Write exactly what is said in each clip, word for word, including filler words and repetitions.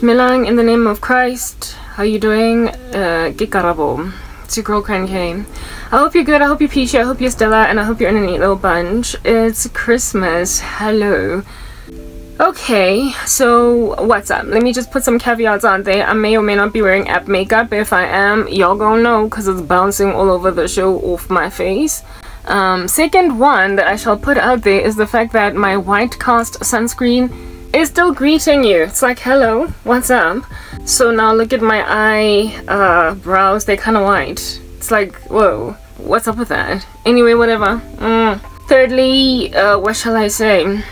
Milang, in the name of Christ, how you doing? Uh, Gikarabo. It's your girl, Krenke. I hope you're good, I hope you're peachy, I hope you're Stella, and I hope you're in a neat little bunch. It's Christmas, hello. Okay, so what's up? Let me just put some caveats on there. I may or may not be wearing app makeup. If I am, y'all gonna know because it's bouncing all over the show off my face. Um, second one that I shall put out there is the fact that my White Cast sunscreen is still greeting you. It's like, hello, what's up? So now look at my eye, uh, brows, they're kind of white. It's like, whoa, what's up with that? Anyway, whatever. Mm. Thirdly, uh, what shall I say?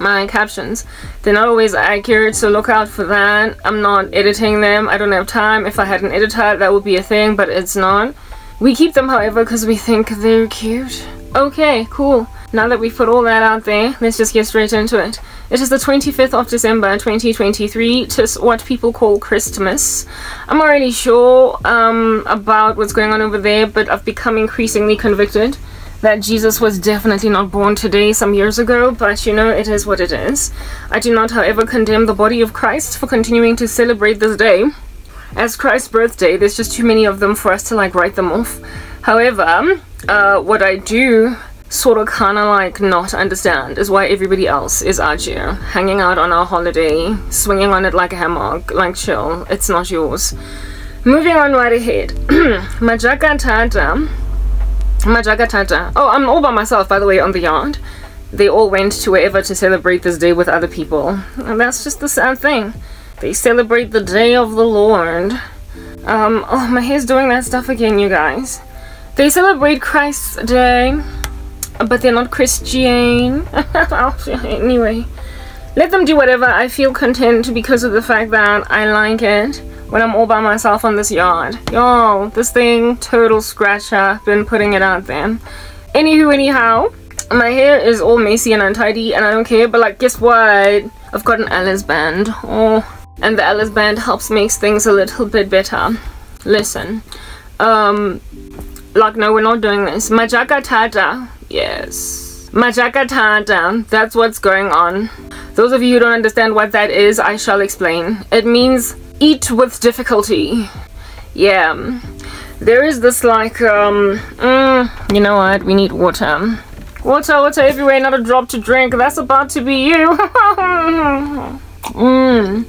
My captions, they're not always accurate, so look out for that. I'm not editing them, I don't have time. If I had an editor, that would be a thing, but it's not. We keep them, however, because we think they're cute. Okay, cool. Now that we've put all that out there, let's just get straight into it. It is the twenty-fifth of December, twenty twenty-three, just what people call Christmas. I'm not really sure um, about what's going on over there, but I've become increasingly convicted that Jesus was definitely not born today some years ago, but you know, it is what it is. I do not, however, condemn the body of Christ for continuing to celebrate this day as Christ's birthday. There's just too many of them for us to like write them off. However, uh, what I do sort of kind of like not understand is why everybody else is out here hanging out on our holiday, swinging on it like a hammock, like chill, it's not yours. Moving on right ahead. Majaka Tata. Majaka Tata. Oh, I'm all by myself, by the way, on the yard. They all went to wherever to celebrate this day with other people. And that's just the sad thing. They celebrate the day of the Lord. Um, oh, my hair's doing that stuff again, you guys. They celebrate Christ's day, but they're not Christian. Anyway, let them do whatever. I feel content because of the fact that I like it when I'm all by myself on this yard. Yo, this thing, total scratcher, been putting it out there. Anywho, anyhow, my hair is all messy and untidy and I don't care, but like, guess what? I've got an Alice band. Oh, and the Alice band helps make things a little bit better. Listen, um, like, no, we're not doing this. Majaka Tata. Yes, Majaka Tata, that's what's going on. Those of you who don't understand what that is, I shall explain. It means eat with difficulty. Yeah, there is this like, um, mm, you know what, we need water. Water, water everywhere, not a drop to drink. That's about to be you. mm.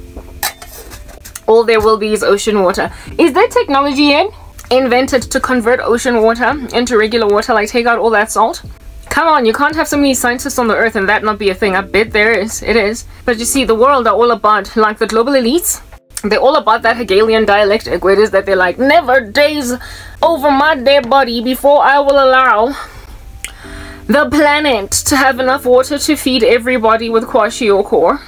All there will be is ocean water. Is there technology yet? Invented to convert ocean water into regular water, like take out all that salt? Come on, you can't have so many scientists on the earth and that not be a thing. I bet there is, it is. But you see, the world are all about, like the global elites, they're all about that Hegelian dialectic, where it is that they're like, never daze over my dead body before I will allow the planet to have enough water to feed everybody with kwashiorkor,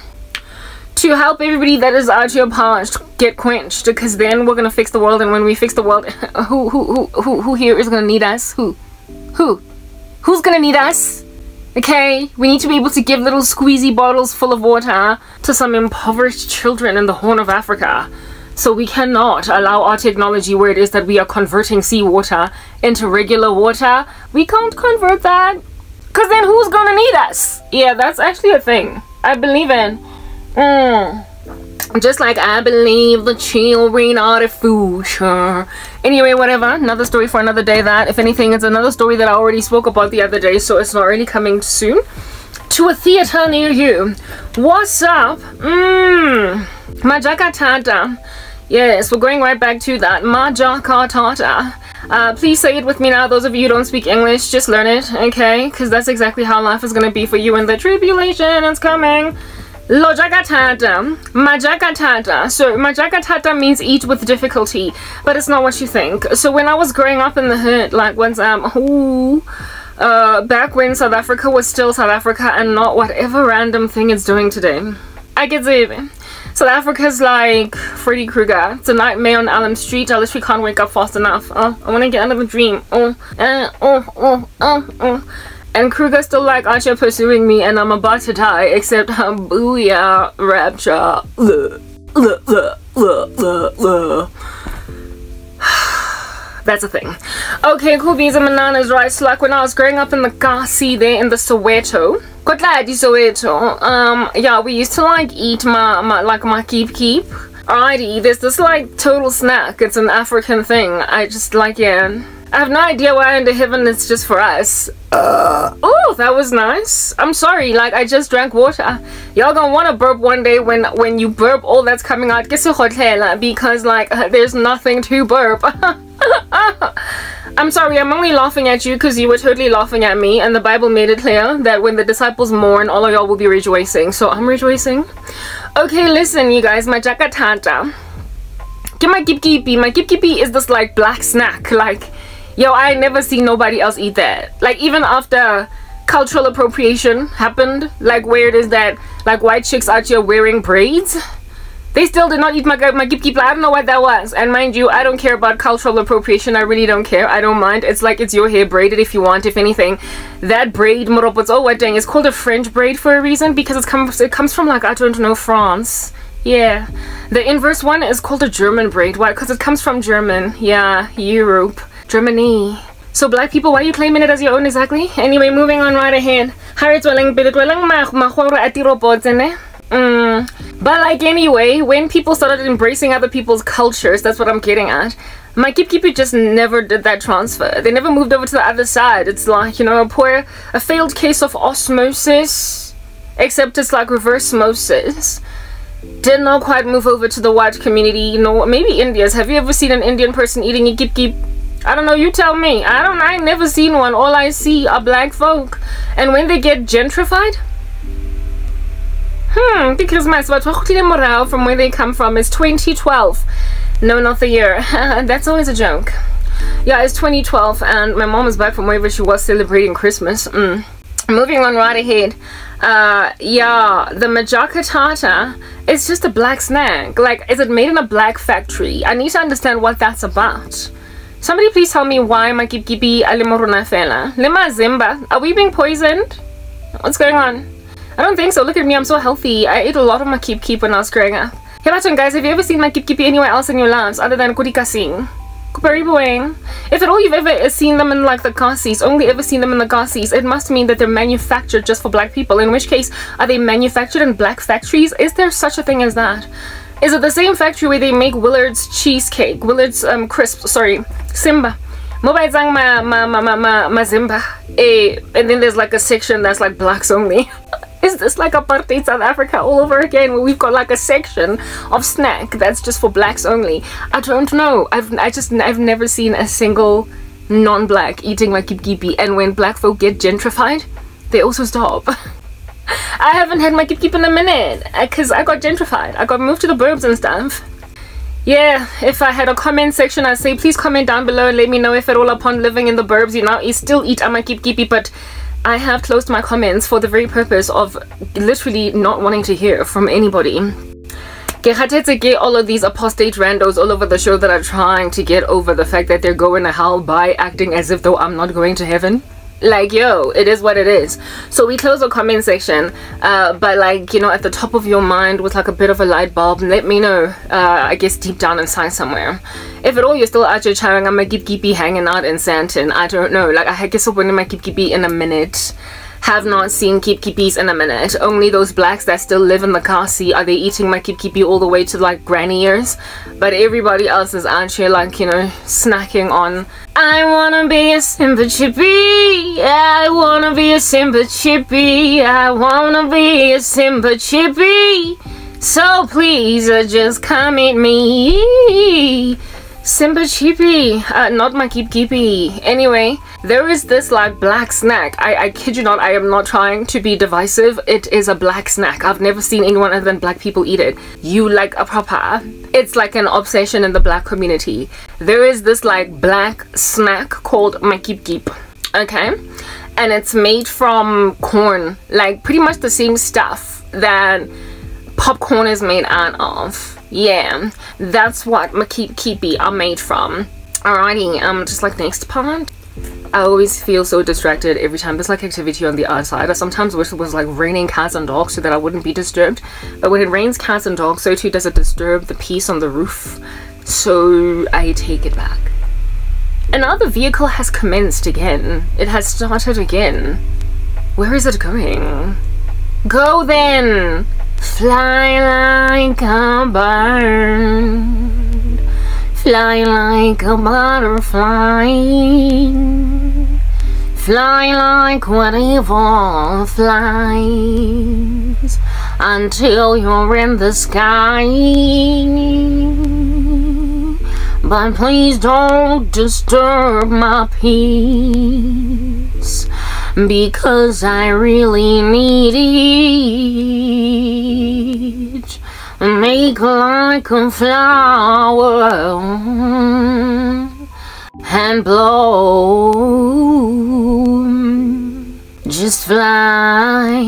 to help everybody that is out here parched get quenched, because then we're gonna fix the world, and when we fix the world, who who who who here is gonna need us? Who? Who? Who's gonna need us? Okay, we need to be able to give little squeezy bottles full of water to some impoverished children in the Horn of Africa. So we cannot allow our technology, where it is that we are converting seawater into regular water. We can't convert that, because then who's gonna need us? Yeah, that's actually a thing I believe in. Mm. Just like I believe the children are the future. Anyway, whatever, another story for another day. That, if anything, it's another story that I already spoke about the other day, so it's not really coming soon. To a theater near you. What's up? Mmm. Majaka Tata. Yes, we're going right back to that. Majaka Tata. Uh, please say it with me now. Those of you who don't speak English, just learn it, okay? Because that's exactly how life is going to be for you in the tribulation. It's coming. Lojaka Tata, Majaka Tata. So Majaka Tata means eat with difficulty, but it's not what you think. So when I was growing up in the hood, like once um ooh, uh back when South Africa was still South Africa and not whatever random thing it's doing today. I get it. South Africa's like Freddy Krueger. It's a nightmare on Allen Street. I literally can't wake up fast enough. Oh, I wanna get out of a dream. Oh, uh, oh, oh, oh, oh. And Kruger's still like Archer pursuing me and I'm about to die, except um, booyah, rapture. Ugh, ugh, ugh, ugh, ugh, ugh. That's a thing. Okay, cool beans and bananas, right? So like when I was growing up in Bekasi there in the Soweto, Kotladi Soweto, um, yeah, we used to like eat my, my like my keep keep. Alrighty, there's this like total snack. It's an African thing. I just like, yeah. I have no idea why under heaven it's just for us. Uh, oh, that was nice. I'm sorry, like I just drank water. Y'all gonna wanna burp one day when when you burp all that's coming out. Because like uh, there's nothing to burp. I'm sorry, I'm only laughing at you because you were totally laughing at me, and the Bible made it clear that when the disciples mourn, all of y'all will be rejoicing. So I'm rejoicing. Okay, listen you guys, my Jakartanta. Get my kipkipi. My kipkipi is this like black snack, like yo, I never seen nobody else eat that. Like even after cultural appropriation happened, like where it is that like white chicks out here wearing braids, they still did not eat my my kipkipi. I don't know what that was. And mind you, I don't care about cultural appropriation. I really don't care. I don't mind. It's like it's your hair braided if you want. If anything, that braid moropotso weteng is called a French braid for a reason because it comes it comes from like I don't know France. Yeah, the inverse one is called a German braid. Why? Because it comes from German. Yeah, Europe. Germany. So black people, why are you claiming it as your own exactly? Anyway, moving on right ahead. Mm. But like anyway, when people started embracing other people's cultures, that's what I'm getting at. My kipkipi just never did that transfer. They never moved over to the other side. It's like, you know, a poor, a failed case of osmosis, except it's like reverse osmosis. Did not quite move over to the white community. You know, maybe Indians. Have you ever seen an Indian person eating a kipkip? I don't know, you tell me. I don't I never seen one. All I see are black folk. And when they get gentrified, hmm, because my morale from where they come from is twenty twelve. No, not the year. That's always a joke. Yeah, it's twenty twelve and my mom is back from wherever she was celebrating Christmas. Mm. Moving on right ahead. Uh, yeah, the Majakatata, it's just a black snack. Like, is it made in a black factory? I need to understand what that's about. Somebody please tell me why my kipkipi alimoruna fela. Lema Zimba, are we being poisoned? What's going on? I don't think so. Look at me, I'm so healthy. I ate a lot of my kipkip when I was growing up. Hey, guys, have you ever seen my kipkipi anywhere else in your lives other than Kurikasing? If at all you've ever seen them in like the Kasis, only ever seen them in the Kasis, it must mean that they're manufactured just for black people. In which case, are they manufactured in black factories? Is there such a thing as that? Is it the same factory where they make Willard's cheesecake? Willard's um, crisps, sorry. Simba. Mobaizang ma ma ma ma ma Simba. Eh, and then there's like a section that's like blacks only. Is this like apartheid South Africa all over again where we've got like a section of snack that's just for blacks only? I don't know. I've I just I've never seen a single non-black eating my kipkipi, and when black folk get gentrified, they also stop. I haven't had my kipkip in a minute because I got gentrified. I got moved to the burbs and stuff. Yeah, if I had a comment section, I'd say please comment down below and let me know if at all upon living in the burbs you now you still eat ama kipkipi, but I have closed my comments for the very purpose of literally not wanting to hear from anybody. All of these apostate randos all over the show that are trying to get over the fact that they're going to hell by acting as if though I'm not going to heaven. Like, yo, it is what it is. So we close the comment section, uh but like, you know, at the top of your mind with like a bit of a light bulb, let me know, uh I guess deep down inside somewhere, if at all you're still out your charing, I'm a kipkipi hanging out in Santon. I don't know, like I guess I'll win my kipkipi in a minute. Have not seen kipkipis in a minute. Only those blacks that still live in the Kasi are they eating my kipkipi all the way to like granny years, but everybody else is actually like, you know, snacking on I wanna be a Simba chippy, I wanna be a Simba chippy, I wanna be a Simba chippy, so please uh, just come at me. Simba chippy, uh, not my kipkipi. Anyway, there is this like black snack. I, I kid you not, I am not trying to be divisive. It is a black snack. I've never seen anyone other than black people eat it. You like a proper. It's like an obsession in the black community. There is this like black snack called my kipkip. Okay? And it's made from corn. Like pretty much the same stuff that popcorn is made out of. Yeah, that's what my kipkipi are made from. Alrighty, um just like next part. I always feel so distracted every time there's like activity on the outside. I sometimes wish it was like raining cats and dogs so that I wouldn't be disturbed, but when it rains cats and dogs, so too does it disturb the peace on the roof. So I take it back. Another vehicle has commenced again. It has started again. Where is it going? Go then! Fly like a bird. Fly like a butterfly. Fly like whatever flies until you're in the sky. But please don't disturb my peace, because I really need it. Make like a flower and blow. Just fly,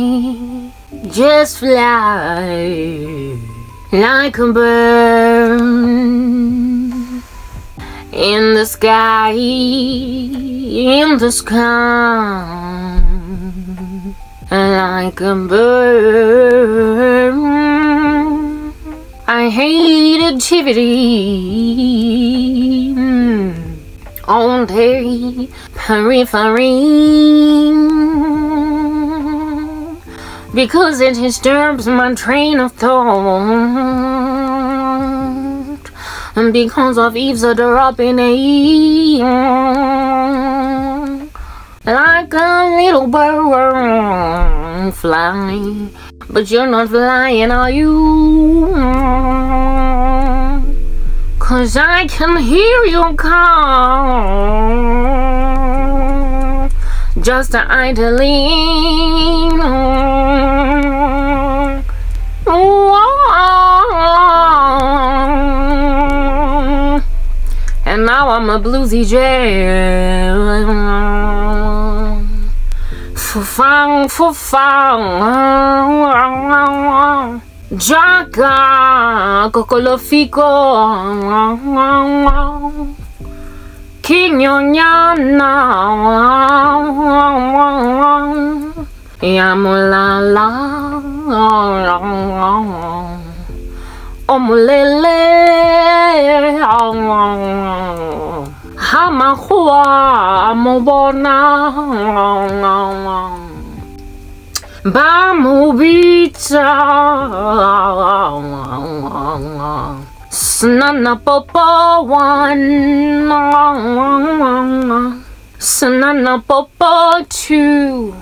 just fly like a bird in the sky, in the sky, like a bird. I hate activity on the periphery, because it disturbs my train of thought, and because of eaves that are up in the air. Like a little bird fly, but you're not flying, are you? 'Cause I can hear you call, just idling. And now I'm a bluesy jam. Fufang, fufang. Jaga Kokolofico Kinyonyana Yamulala Omulele Hamahua Mobona Bamubita Snana Popo one, Snana Popo two,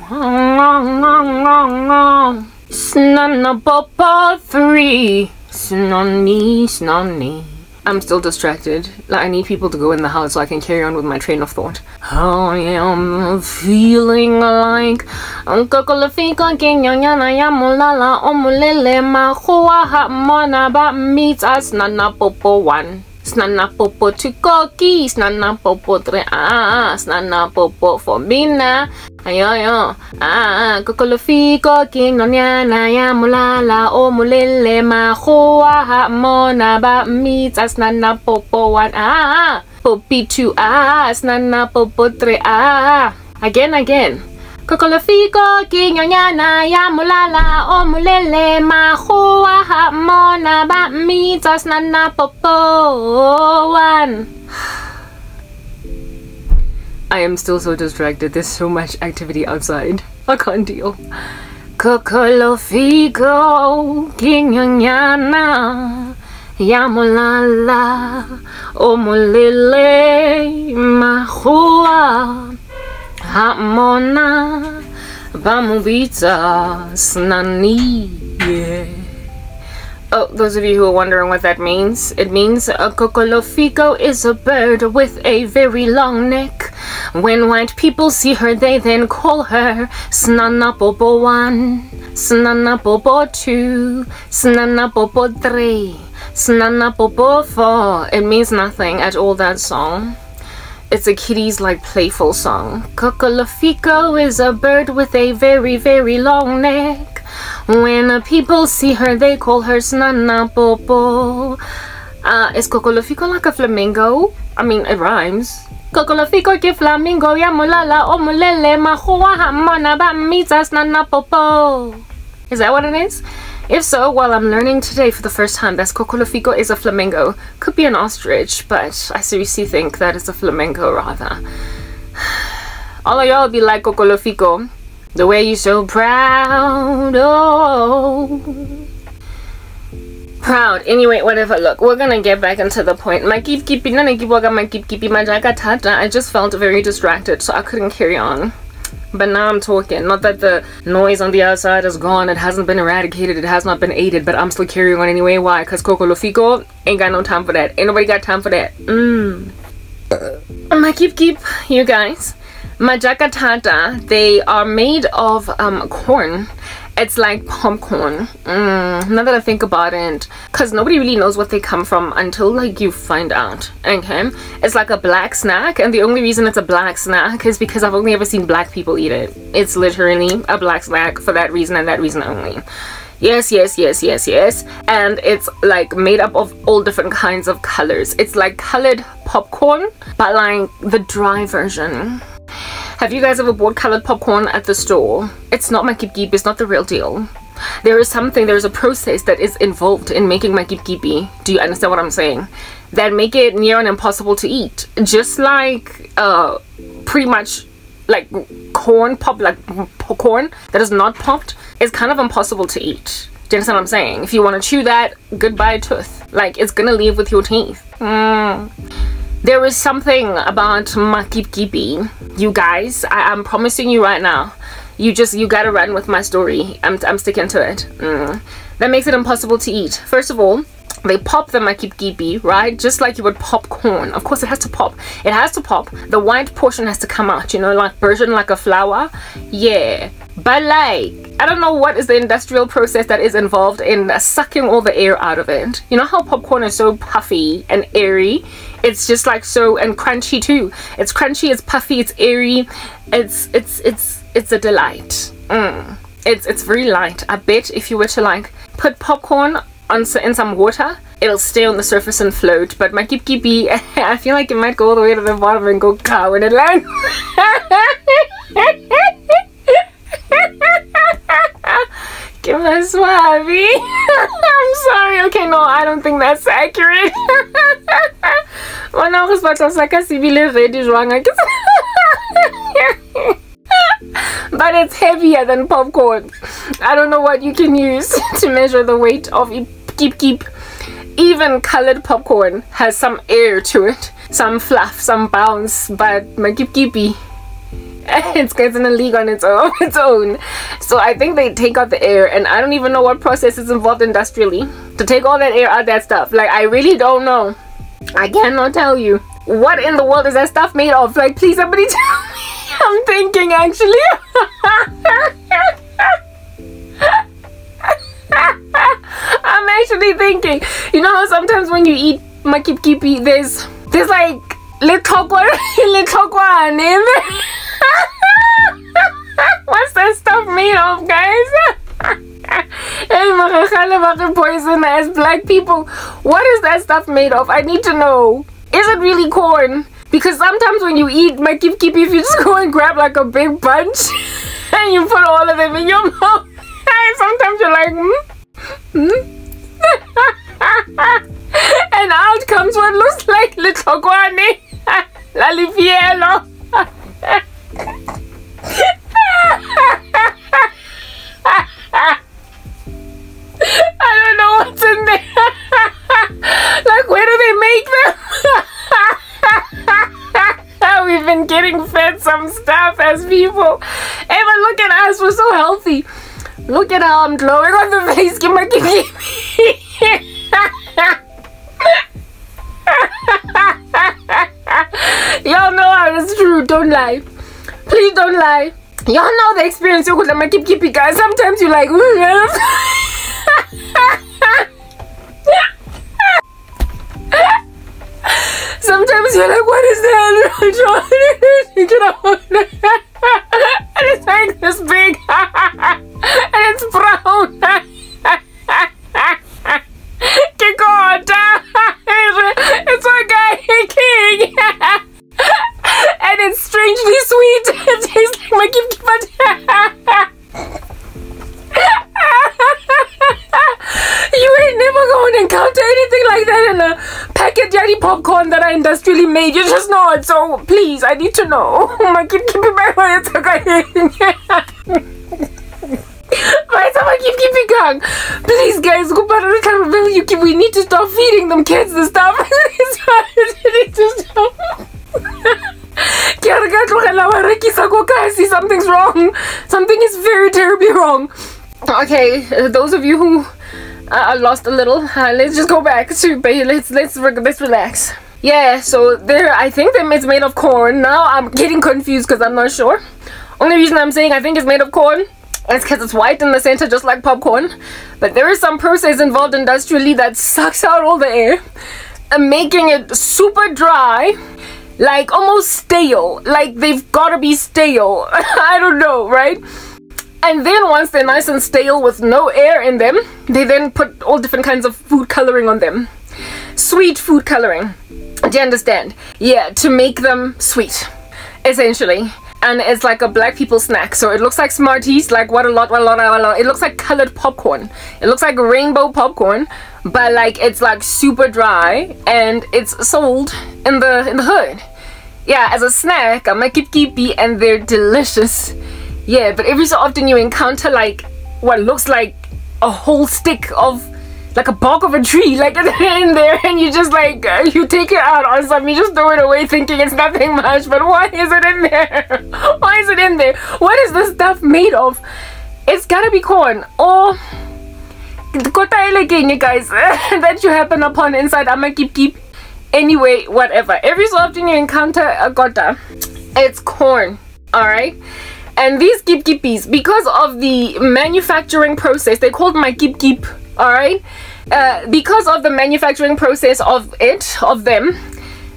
Snana Popo three, Snonny, Snonny. I'm still distracted. Like, I need people to go in the house so I can carry on with my train of thought. I am feeling like Kokolofika Kinyonyana Yamulala Omulele Mahuaha Monaba meets us Nana Popo one. Snana Popo Chikoki, Snana Popo Tre, ah, Snana Popo Fomina, ayoyo, ah, Kokolofika Kinyonyana Yamulala Omulele Mahoa Monaba meets us Snana Popo one, ah, Popi two, ah, Snana Popo Tre, ah, again, again. Kokolofika Kinyonyana Yamulala Omulele Mahoa Monaba meets us Nana Popo one. I am still so distracted. There's so much activity outside. I can't deal. Kokolofika Kinyonyana Yamulala Omulele Mahoa Hamona Bamubita Snani. Oh, those of you who are wondering what that means, it means a Kokolofika is a bird with a very long neck. When white people see her, they then call her Snana Popo one, Snana Popo two, Snana Popo three, Snana Popo four. It means nothing at all, that song. It's a kiddie's like playful song. Kokolofika is a bird with a very, very long neck. When people see her, they call her Snana Popo. Uh, is Kokolofika like a flamingo? I mean, it rhymes. Kokolofika ki flamingo ya mulala omulele mahuaha monaba mita Snana Popo. Is that what it is? If so, while I'm learning today for the first time that Cocolofico is a flamingo, could be an ostrich, but I seriously think that it's a flamingo rather. All of y'all be like Cocolofico, the way you so proud, oh. Proud. Anyway, whatever. Look, we're gonna get back into the point. My keep keepi nana kiwaga my keep keepi majaga tata. I just felt very distracted, so I couldn't carry on. But now I'm talking. Not that the noise on the outside is gone. It hasn't been eradicated. It has not been aided. But I'm still carrying on anyway. Why? Because Cocolofico ain't got no time for that. Ain't nobody got time for that. Mmm. My keep keep, you guys. Majaga tata. They are made of um corn. It's like popcorn, mm, now that I think about it, because nobody really knows what they come from until like you find out, okay? It's like a black snack, and the only reason it's a black snack is because I've only ever seen black people eat it. It's literally a black snack for that reason and that reason only. Yes, yes, yes, yes, yes. And it's like made up of all different kinds of colors. It's like colored popcorn, but like the dry version. Have you guys ever bought colored popcorn at the store? It's not my keep keep, it's not the real deal. There is something, there is a process that is involved in making my keep keepy. Do you understand what I'm saying? That make it near and impossible to eat. Just like uh, pretty much like corn pop, like popcorn that is not popped, it's kind of impossible to eat. Do you understand what I'm saying? If you want to chew that, goodbye tooth. Like it's gonna leave with your teeth. Mm. There is something about my keep keepy, you guys. I am promising you right now. You just, you gotta run with my story. I'm, I'm sticking to it. Mm. That makes it impossible to eat. First of all, they pop the my keep keepy, right? Just like you would pop corn. Of course, it has to pop. It has to pop. The white portion has to come out, you know, like virgin, like a flower. Yeah. But like, I don't know what is the industrial process that is involved in sucking all the air out of it. You know how popcorn is so puffy and airy? It's just like so, and crunchy too. It's crunchy, it's puffy, it's airy. It's, it's, it's, it's a delight. Mm. It's, it's very light. I bet if you were to like put popcorn on in some water, it'll stay on the surface and float. But my keep keepy, I feel like it might go all the way to the bottom and go cow in it land. Give me swabby. I'm sorry. Okay, no, I don't think that's accurate. But it's heavier than popcorn. I don't know what you can use to measure the weight of keep keep. Even colored popcorn has some air to it, some fluff, some bounce. But my keep keepy, it's in a league on its own, its own. So I think they take out the air, and I don't even know what process is involved industrially to take all that air out of that stuff. Like, I really don't know. I cannot tell you. What in the world is that stuff made of? Like, please somebody tell me. I'm thinking, actually. I'm actually thinking. You know how sometimes when you eat my keep keepy, there's, there's like little little in there. What's that stuff made of, guys? Hey, poison as black people. What is that stuff made of? I need to know. Is it really corn? Because sometimes when you eat my keep keep, if you just go and grab like a big bunch and you put all of them in your mouth, and sometimes you're like, hmm? Hmm? And out comes what looks like little guane. La lifielo. I don't know what's in there. Like, where do they make them? We've been getting fed some stuff as people. Hey, but look at us, we're so healthy. Look at how I'm glowing on the face. Give me, give me. Y'all know how it's true, don't lie. Please don't lie. Y'all know the experience you could my keep keepy, guys. Sometimes you like, sometimes you're like, what is that? And it's like this big, and it's brown. It's organic. And it's strangely sweet. It tastes like my keep keep. anything like that in a packet jelly popcorn that I industrially made? You're just not. So please, I need to know. Oh my god, keep it back on it. Please guys, we need to stop feeding them kids the stuff. We need to stop. Something's wrong. Something is very terribly wrong. Okay, uh, those of you who are uh, lost a little, uh, let's just go back to let's let's let's relax. Yeah, so there. I think that it's made of corn. Now I'm getting confused because I'm not sure. Only reason I'm saying I think it's made of corn is because it's white in the center, just like popcorn. But there is some process involved industrially that sucks out all the air and making it super dry. Like almost stale, like they've got to be stale. I don't know, right? And then once they're nice and stale with no air in them, they then put all different kinds of food coloring on them. Sweet food coloring, do you understand? Yeah, to make them sweet, essentially. And it's like a black people snack, so it looks like Smarties, like what a lot, what a lot, what a lot. It looks like colored popcorn. It looks like rainbow popcorn, but like it's like super dry, and it's sold in the in the hood. Yeah, as a snack, I'm like kip kipi, and they're delicious. Yeah, but every so often you encounter like what looks like a whole stick of like a bark of a tree, like in there, and you just like you take it out or something, you just throw it away thinking it's nothing much, but why is it in there? Why is it in there? What is this stuff made of? It's gotta be corn. Or you guys that you happen upon inside Ama Kip Kip. Anyway, whatever, every so often you encounter a gota, it's corn. All right, and these kip kippies, because of the manufacturing process, they called my kip kip. All right, uh, because of the manufacturing process of it of them,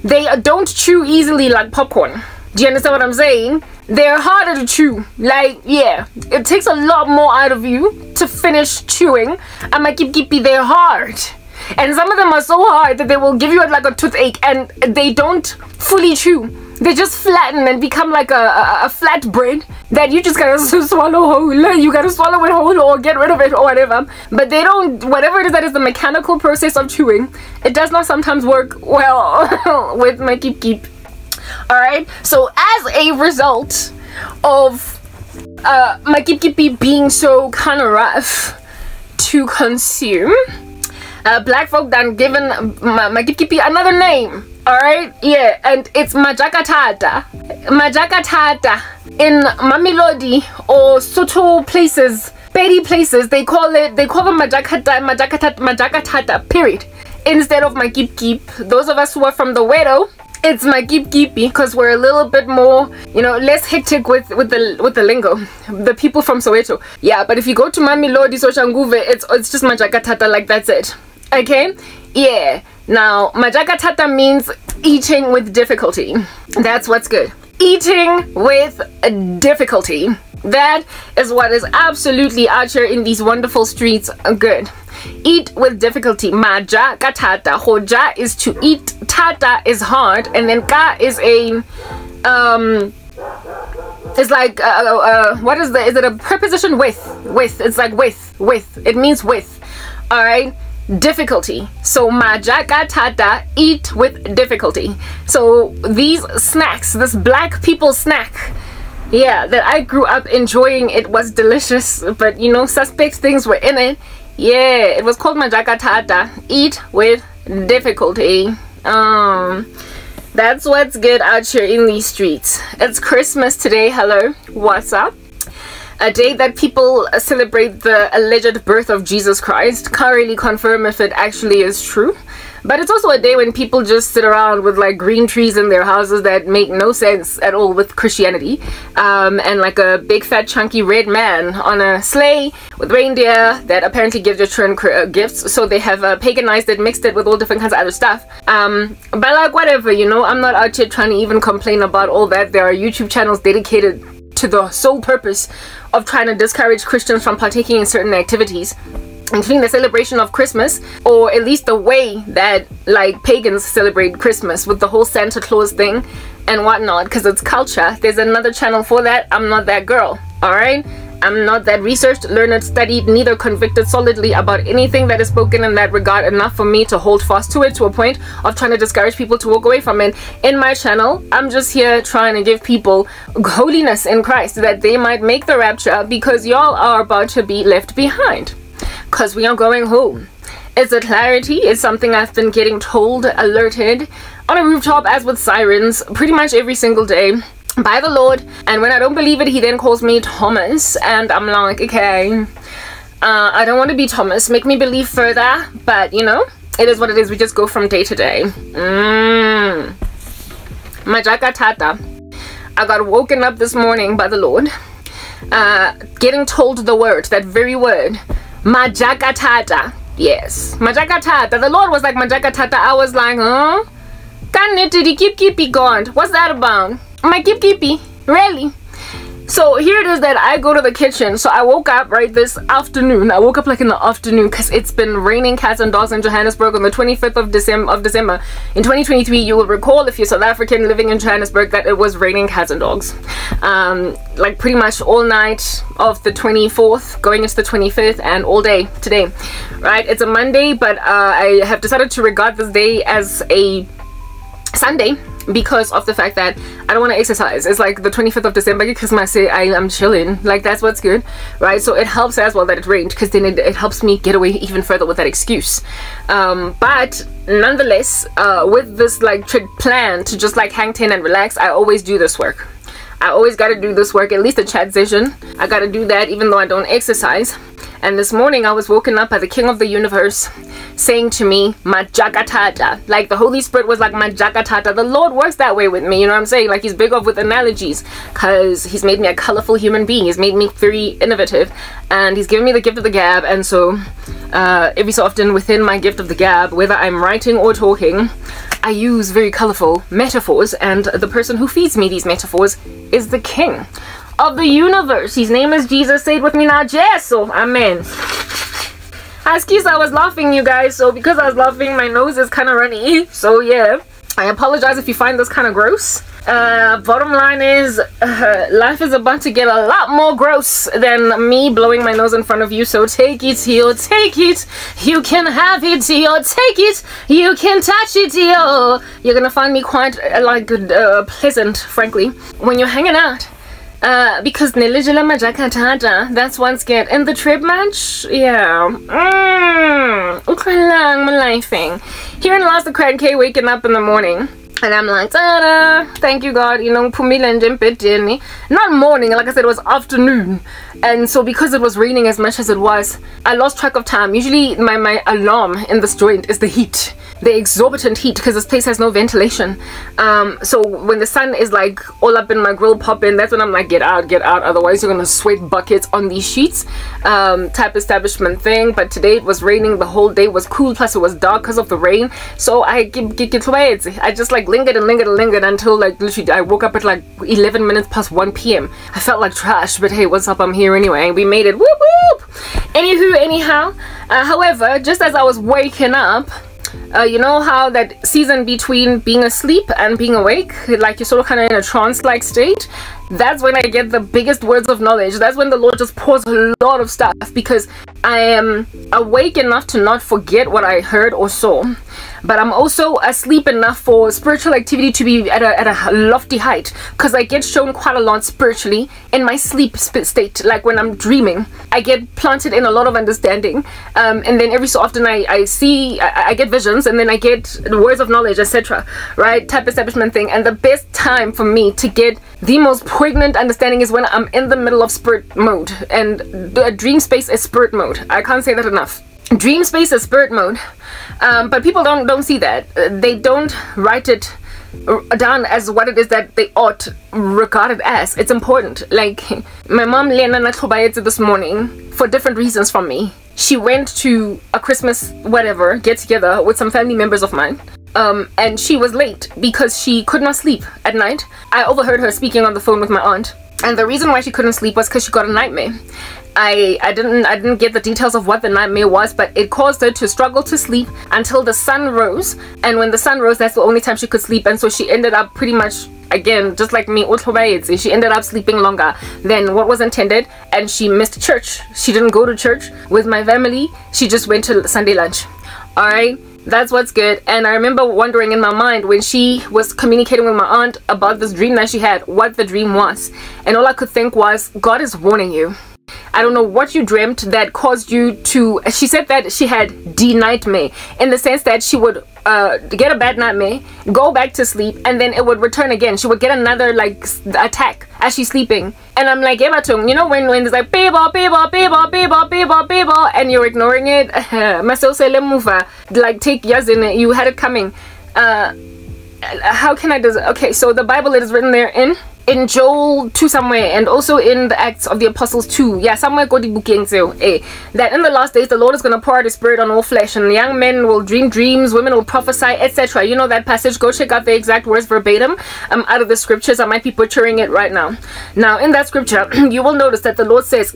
they don't chew easily like popcorn. Do you understand what I'm saying? They're harder to chew. Like, yeah, it takes a lot more out of you to finish chewing. And my kip kipi, they're hard. And some of them are so hard that they will give you like a toothache, and they don't fully chew. They just flatten and become like a, a, a flat bread that you just gotta swallow whole. You gotta swallow it whole or get rid of it or whatever. But they don't, whatever it is that is the mechanical process of chewing, it does not sometimes work well with my kip kip. Alright, so as a result of uh, my kip kipi being so kind of rough to consume, uh, black folk then given my, my kip kipi another name. Alright, yeah, and it's majakatata. Majakatata. In Mamelodi or Soto places, petty places, they call it, they call them majakata, majakatata, majakatata, period. Instead of my kip kip. Those of us who are from the Wedo, it's my kip kipi because we're a little bit more, you know, less hectic with with the with the lingo, the people from Soweto. Yeah, but if you go to Mamelodi Soshanguve, it's it's just majakatata, like that's it. Okay, yeah. Now majakatata means eating with difficulty. That's what's good. Eating with difficulty. That is what is absolutely out here in these wonderful streets. Good. Eat with difficulty. Maja katata. Hoja is to eat. Tata is hard. And then ka is a um it's like uh, uh what is the is it a preposition with with it's like with with it means with. All right, difficulty. So maja katata, eat with difficulty. So these snacks, this black people snack, yeah, that I grew up enjoying. It was delicious, but you know, suspect things were in it. Yeah, it was called majakatata, eat with difficulty. Um, that's what's good out here in these streets. It's Christmas today. Hello, what's up? A day that people celebrate the alleged birth of Jesus Christ. Can't really confirm if it actually is true. But it's also a day when people just sit around with like green trees in their houses that make no sense at all with Christianity, um, and like a big fat chunky red man on a sleigh with reindeer that apparently gives your children gifts. So they have uh, paganized it, mixed it with all different kinds of other stuff, um, but like whatever, you know, I'm not out here trying to even complain about all that. There are YouTube channels dedicated to the sole purpose of trying to discourage Christians from partaking in certain activities, including the celebration of Christmas, or at least the way that like pagans celebrate Christmas with the whole Santa Claus thing and whatnot, because it's culture. There's another channel for that. I'm not that girl. All right, am not that researched, learned, studied, neither convicted solidly about anything that is spoken in that regard enough for me to hold fast to it to a point of trying to discourage people to walk away from it. In my channel, I'm just here trying to give people holiness in Christ that they might make the rapture, because y'all are about to be left behind, because we are going home. It's a clarity, it's something I've been getting told, alerted on a rooftop as with sirens pretty much every single day by the Lord. And when I don't believe it, he then calls me Thomas, and I'm like, okay, uh, I don't want to be Thomas, make me believe further, but you know, it is what it is, we just go from day to day. Mm. Majaka Tata. I got woken up this morning by the Lord, uh, getting told the word, that very word, Majaka Tata. Yes, Majaka Tata. The Lord was like, Majaka Tata. I was like, huh? Keep keepi gone. What's that about? My keep keepi. Really? So here it is that I go to the kitchen. So I woke up right this afternoon. I woke up like in the afternoon because it's been raining cats and dogs in Johannesburg on the twenty-fifth of December of December. In twenty twenty-three, you will recall, if you're South African living in Johannesburg, that it was raining cats and dogs. Um, like pretty much all night of the twenty-fourth going into the twenty-fifth, and all day today, right? It's a Monday, but uh, I have decided to regard this day as a Sunday because of the fact that I don't want to exercise. It's like the twenty-fifth of December because my say I am chilling, like that's what's good, right? So it helps as well that it rained, because then it, it helps me get away even further with that excuse. Um, but nonetheless, uh, with this like trick plan to just like hang ten and relax, I always do this work. I always got to do this work, at least a chat session. I got to do that even though I don't exercise. And this morning I was woken up by the King of the Universe saying to me, Majaka Tata. Like the Holy Spirit was like, Majaka Tata. The Lord works that way with me, you know what I'm saying? Like he's big off with analogies, because he's made me a colorful human being. He's made me very innovative, and he's given me the gift of the gab. And so uh, every so often within my gift of the gab, whether I'm writing or talking, I use very colorful metaphors, and the person who feeds me these metaphors is the King of the Universe. His name is Jesus. Say it with me now, Jesus. Amen. Excuse, I was laughing, you guys. So because I was laughing, my nose is kind of runny. So yeah, I apologize if you find this kind of gross. Uh, bottom line is, uh, life is about to get a lot more gross than me blowing my nose in front of you. So take it, yo, take it. You can have it, yo, take it. You can touch it, yo. You're gonna find me quite uh, like uh, pleasant, frankly, when you're hanging out. Uh, because Nelejela Majaka Tata, that's once good. And the trip match, yeah. Mmm. Ukalang malifing. Here in Last the Cran K waking up in the morning. And I'm like, ta-da, thank you God, you know, not morning, like I said, it was afternoon. And so because it was raining as much as it was, I lost track of time. Usually my, my alarm in this joint is the heat, the exorbitant heat, because this place has no ventilation. Um, so when the sun is like all up in my grill popping, that's when I'm like, get out, get out, otherwise you're gonna sweat buckets on these sheets, um, type establishment thing. But today it was raining, the whole day was cool, plus it was dark because of the rain. So I get, get, get away, I just like lingered and lingered and lingered until like literally I woke up at like eleven minutes past one p m I felt like trash, but hey, what's up, I'm here anyway. We made it, whoop whoop. Anywho, anyhow, uh, however, just as I was waking up, uh, you know how that season between being asleep and being awake, like you're sort of kind of in a trance-like state, that's when I get the biggest words of knowledge. That's when the Lord just pours a lot of stuff, because I am awake enough to not forget what I heard or saw, but I'm also asleep enough for spiritual activity to be at a, at a lofty height, because I get shown quite a lot spiritually in my sleep state. Like when I'm dreaming, I get planted in a lot of understanding, um, and then every so often I, I see, I, I get visions, and then I get words of knowledge, et cetera, right? Type establishment thing. And the best time for me to get the most poignant understanding is when I'm in the middle of spirit mode, and the dream space is spirit mode. I can't say that enough. Dream space is spirit mode, um, but people don't don't see that. They don't write it down as what it is that they ought regard it as. It's important. Like my mom Lena Nathobayetsi this morning, for different reasons from me, she went to a Christmas whatever get together with some family members of mine. Um, and she was late because she could not sleep at night. I overheard her speaking on the phone with my aunt, and the reason why she couldn't sleep was because she got a nightmare. I, I didn't I didn't get the details of what the nightmare was, but it caused her to struggle to sleep until the sun rose, and when the sun rose, that's the only time she could sleep. And so she ended up pretty much again, just like me, she ended up sleeping longer than what was intended, and she missed church. She didn't go to church with my family. She just went to Sunday lunch. All right, that's what's good. And I remember wondering in my mind when she was communicating with my aunt about this dream that she had, what the dream was. And all I could think was, God is warning you. I don't know what you dreamt that caused you to, she said that she had D nightmare, in the sense that she would uh, get a bad nightmare, go back to sleep, and then it would return again. She would get another like attack as she's sleeping. And I'm like, you know, when, when it's like, payball, payball, payball, payball, payball, payball, and you're ignoring it. Like, take yes in it, you had it coming. Uh, how can I do it? Okay, so the Bible, it is written there in in Joel two somewhere, and also in the Acts of the Apostles two, yeah, somewhere go eh, that in the last days the Lord is going to pour out his spirit on all flesh, and young men will dream dreams, women will prophesy, etc. You know that passage, go check out the exact words verbatim um, out of the scriptures. I might be butchering it right now. Now in that scripture you will notice that the Lord says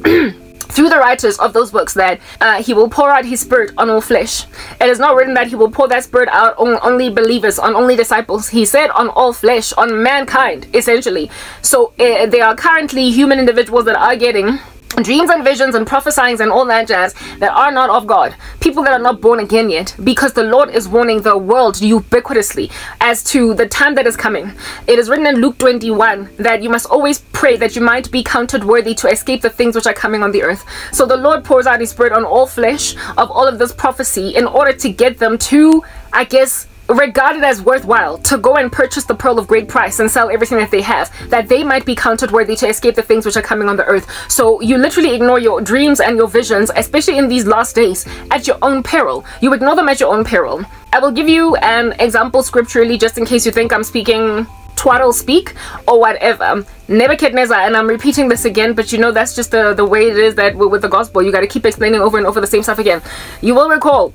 through the writers of those books that uh, he will pour out his spirit on all flesh. It is not written that he will pour that spirit out on only believers, on only disciples. He said on all flesh, on mankind, essentially. So uh, there are currently human individuals that are getting dreams and visions and prophesyings and all that jazz that are not of God, people that are not born again yet, because the Lord is warning the world ubiquitously as to the time that is coming. It is written in Luke twenty-one that you must always pray that you might be counted worthy to escape the things which are coming on the earth. So the Lord pours out his spirit on all flesh of all of this prophecy in order to get them to, I guess, regarded as worthwhile, to go and purchase the pearl of great price and sell everything that they have, that they might be counted worthy to escape the things which are coming on the earth. So you literally ignore your dreams and your visions, especially in these last days, at your own peril. You ignore them at your own peril. I will give you an example scripturally, just in case you think I'm speaking twaddle speak or whatever. Nebuchadnezzar, and I'm repeating this again, but you know that's just the, the way it is, that with the gospel you got to keep explaining over and over the same stuff again. You will recall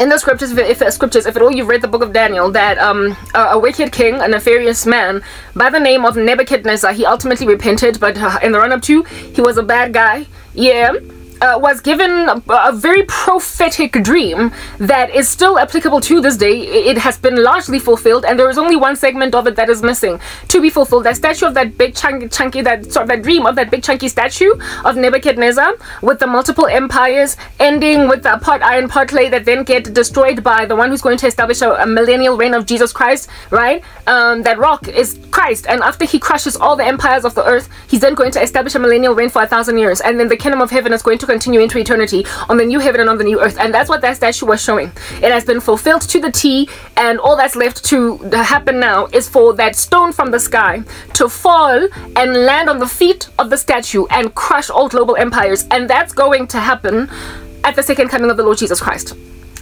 in the scriptures, if, if, uh, scriptures, if at all you've read the book of Daniel, that um, a, a wicked king, a nefarious man by the name of Nebuchadnezzar, he ultimately repented, but uh, in the run-up to, he was a bad guy, yeah, uh, was given a, a very prophetic dream that is still applicable to this day. It has been largely fulfilled, and there is only one segment of it that is missing to be fulfilled. That statue of that big chunky, chunky that sort of that dream of that big chunky statue of Nebuchadnezzar with the multiple empires, ending with the pot iron, pot clay that then get destroyed by the one who's going to establish a, a millennial reign of Jesus Christ, right? Um, that rock is Christ, and after he crushes all the empires of the earth, he's then going to establish a millennial reign for a thousand years, and then the kingdom of heaven is going to continue into eternity on the new heaven and on the new earth. And that's what that statue was showing. It has been fulfilled to the T, and all that's left to happen now is for that stone from the sky to fall and land on the feet of the statue and crush all global empires. And that's going to happen at the second coming of the Lord Jesus Christ,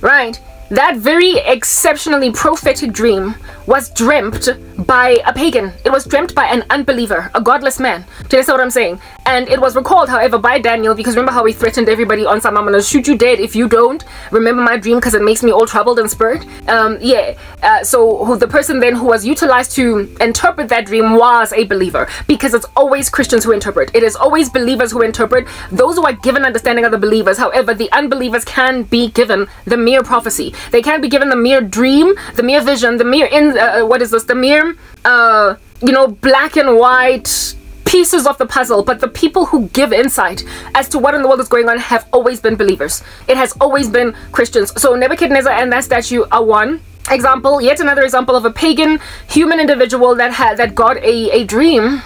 right? That very exceptionally prophetic dream was dreamt by a pagan. It was dreamt by an unbeliever, a godless man. Do you understand what I'm saying? And it was recalled, however, by Daniel, because remember how he threatened everybody on some, I'm gonna shoot you dead if you don't remember my dream, because it makes me all troubled in spirit. Um, yeah, uh, so who, the person then who was utilized to interpret that dream was a believer, because it's always Christians who interpret. It is always believers who interpret. Those who are given understanding are the believers. However, the unbelievers can be given the mere prophecy. They can't be given the mere dream, the mere vision, the mere in uh, what is this? The mere uh, you know, black and white pieces of the puzzle. But the people who give insight as to what in the world is going on have always been believers. It has always been Christians. So Nebuchadnezzar and that statue are one example. Yet another example of a pagan human individual that had that got a a dream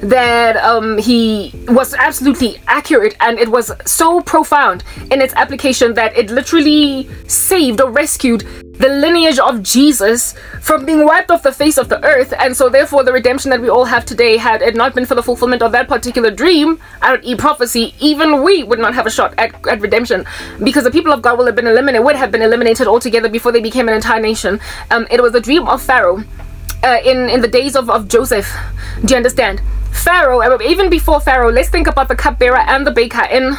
that um, he was absolutely accurate, and it was so profound in its application that it literally saved or rescued the lineage of Jesus from being wiped off the face of the earth. And so therefore the redemption that we all have today, had it not been for the fulfillment of that particular dream, i e prophecy, even we would not have a shot at, at redemption, because the people of God will have been eliminated, would have been eliminated altogether before they became an entire nation. Um, it was the dream of Pharaoh Uh, in, in the days of, of Joseph. Do you understand? Pharaoh, even before Pharaoh, let's think about the cupbearer and the baker in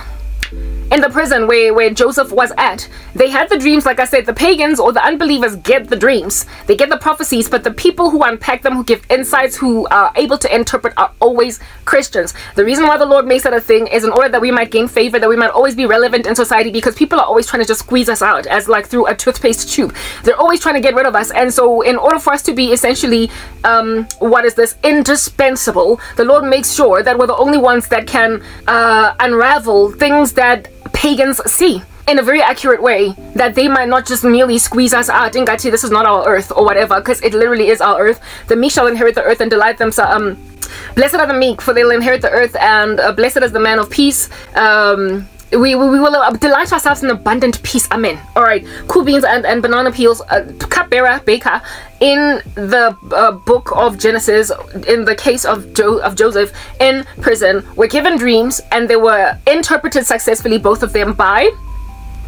in the prison where, where Joseph was at, they had the dreams. Like I said, the pagans or the unbelievers get the dreams. They get the prophecies, but the people who unpack them, who give insights, who are able to interpret are always Christians. The reason why the Lord makes that a thing is in order that we might gain favor, that we might always be relevant in society, because people are always trying to just squeeze us out as like through a toothpaste tube. They're always trying to get rid of us. And so in order for us to be essentially, um, what is this? Indispensable. The Lord makes sure that we're the only ones that can uh, unravel things that pagans see in a very accurate way, that they might not just merely squeeze us out. Ingati, this is not our earth or whatever, because it literally is our earth. The meek shall inherit the earth and delight themselves. Um, blessed are the meek, for they'll inherit the earth, and uh, blessed is the man of peace. Um, We, we, we will delight ourselves in abundant peace. Amen. All right. Cool beans and, and banana peels. Uh, Cupbearer, baker. In the uh, book of Genesis, in the case of, jo of Joseph in prison, were given dreams, and they were interpreted successfully, both of them, by...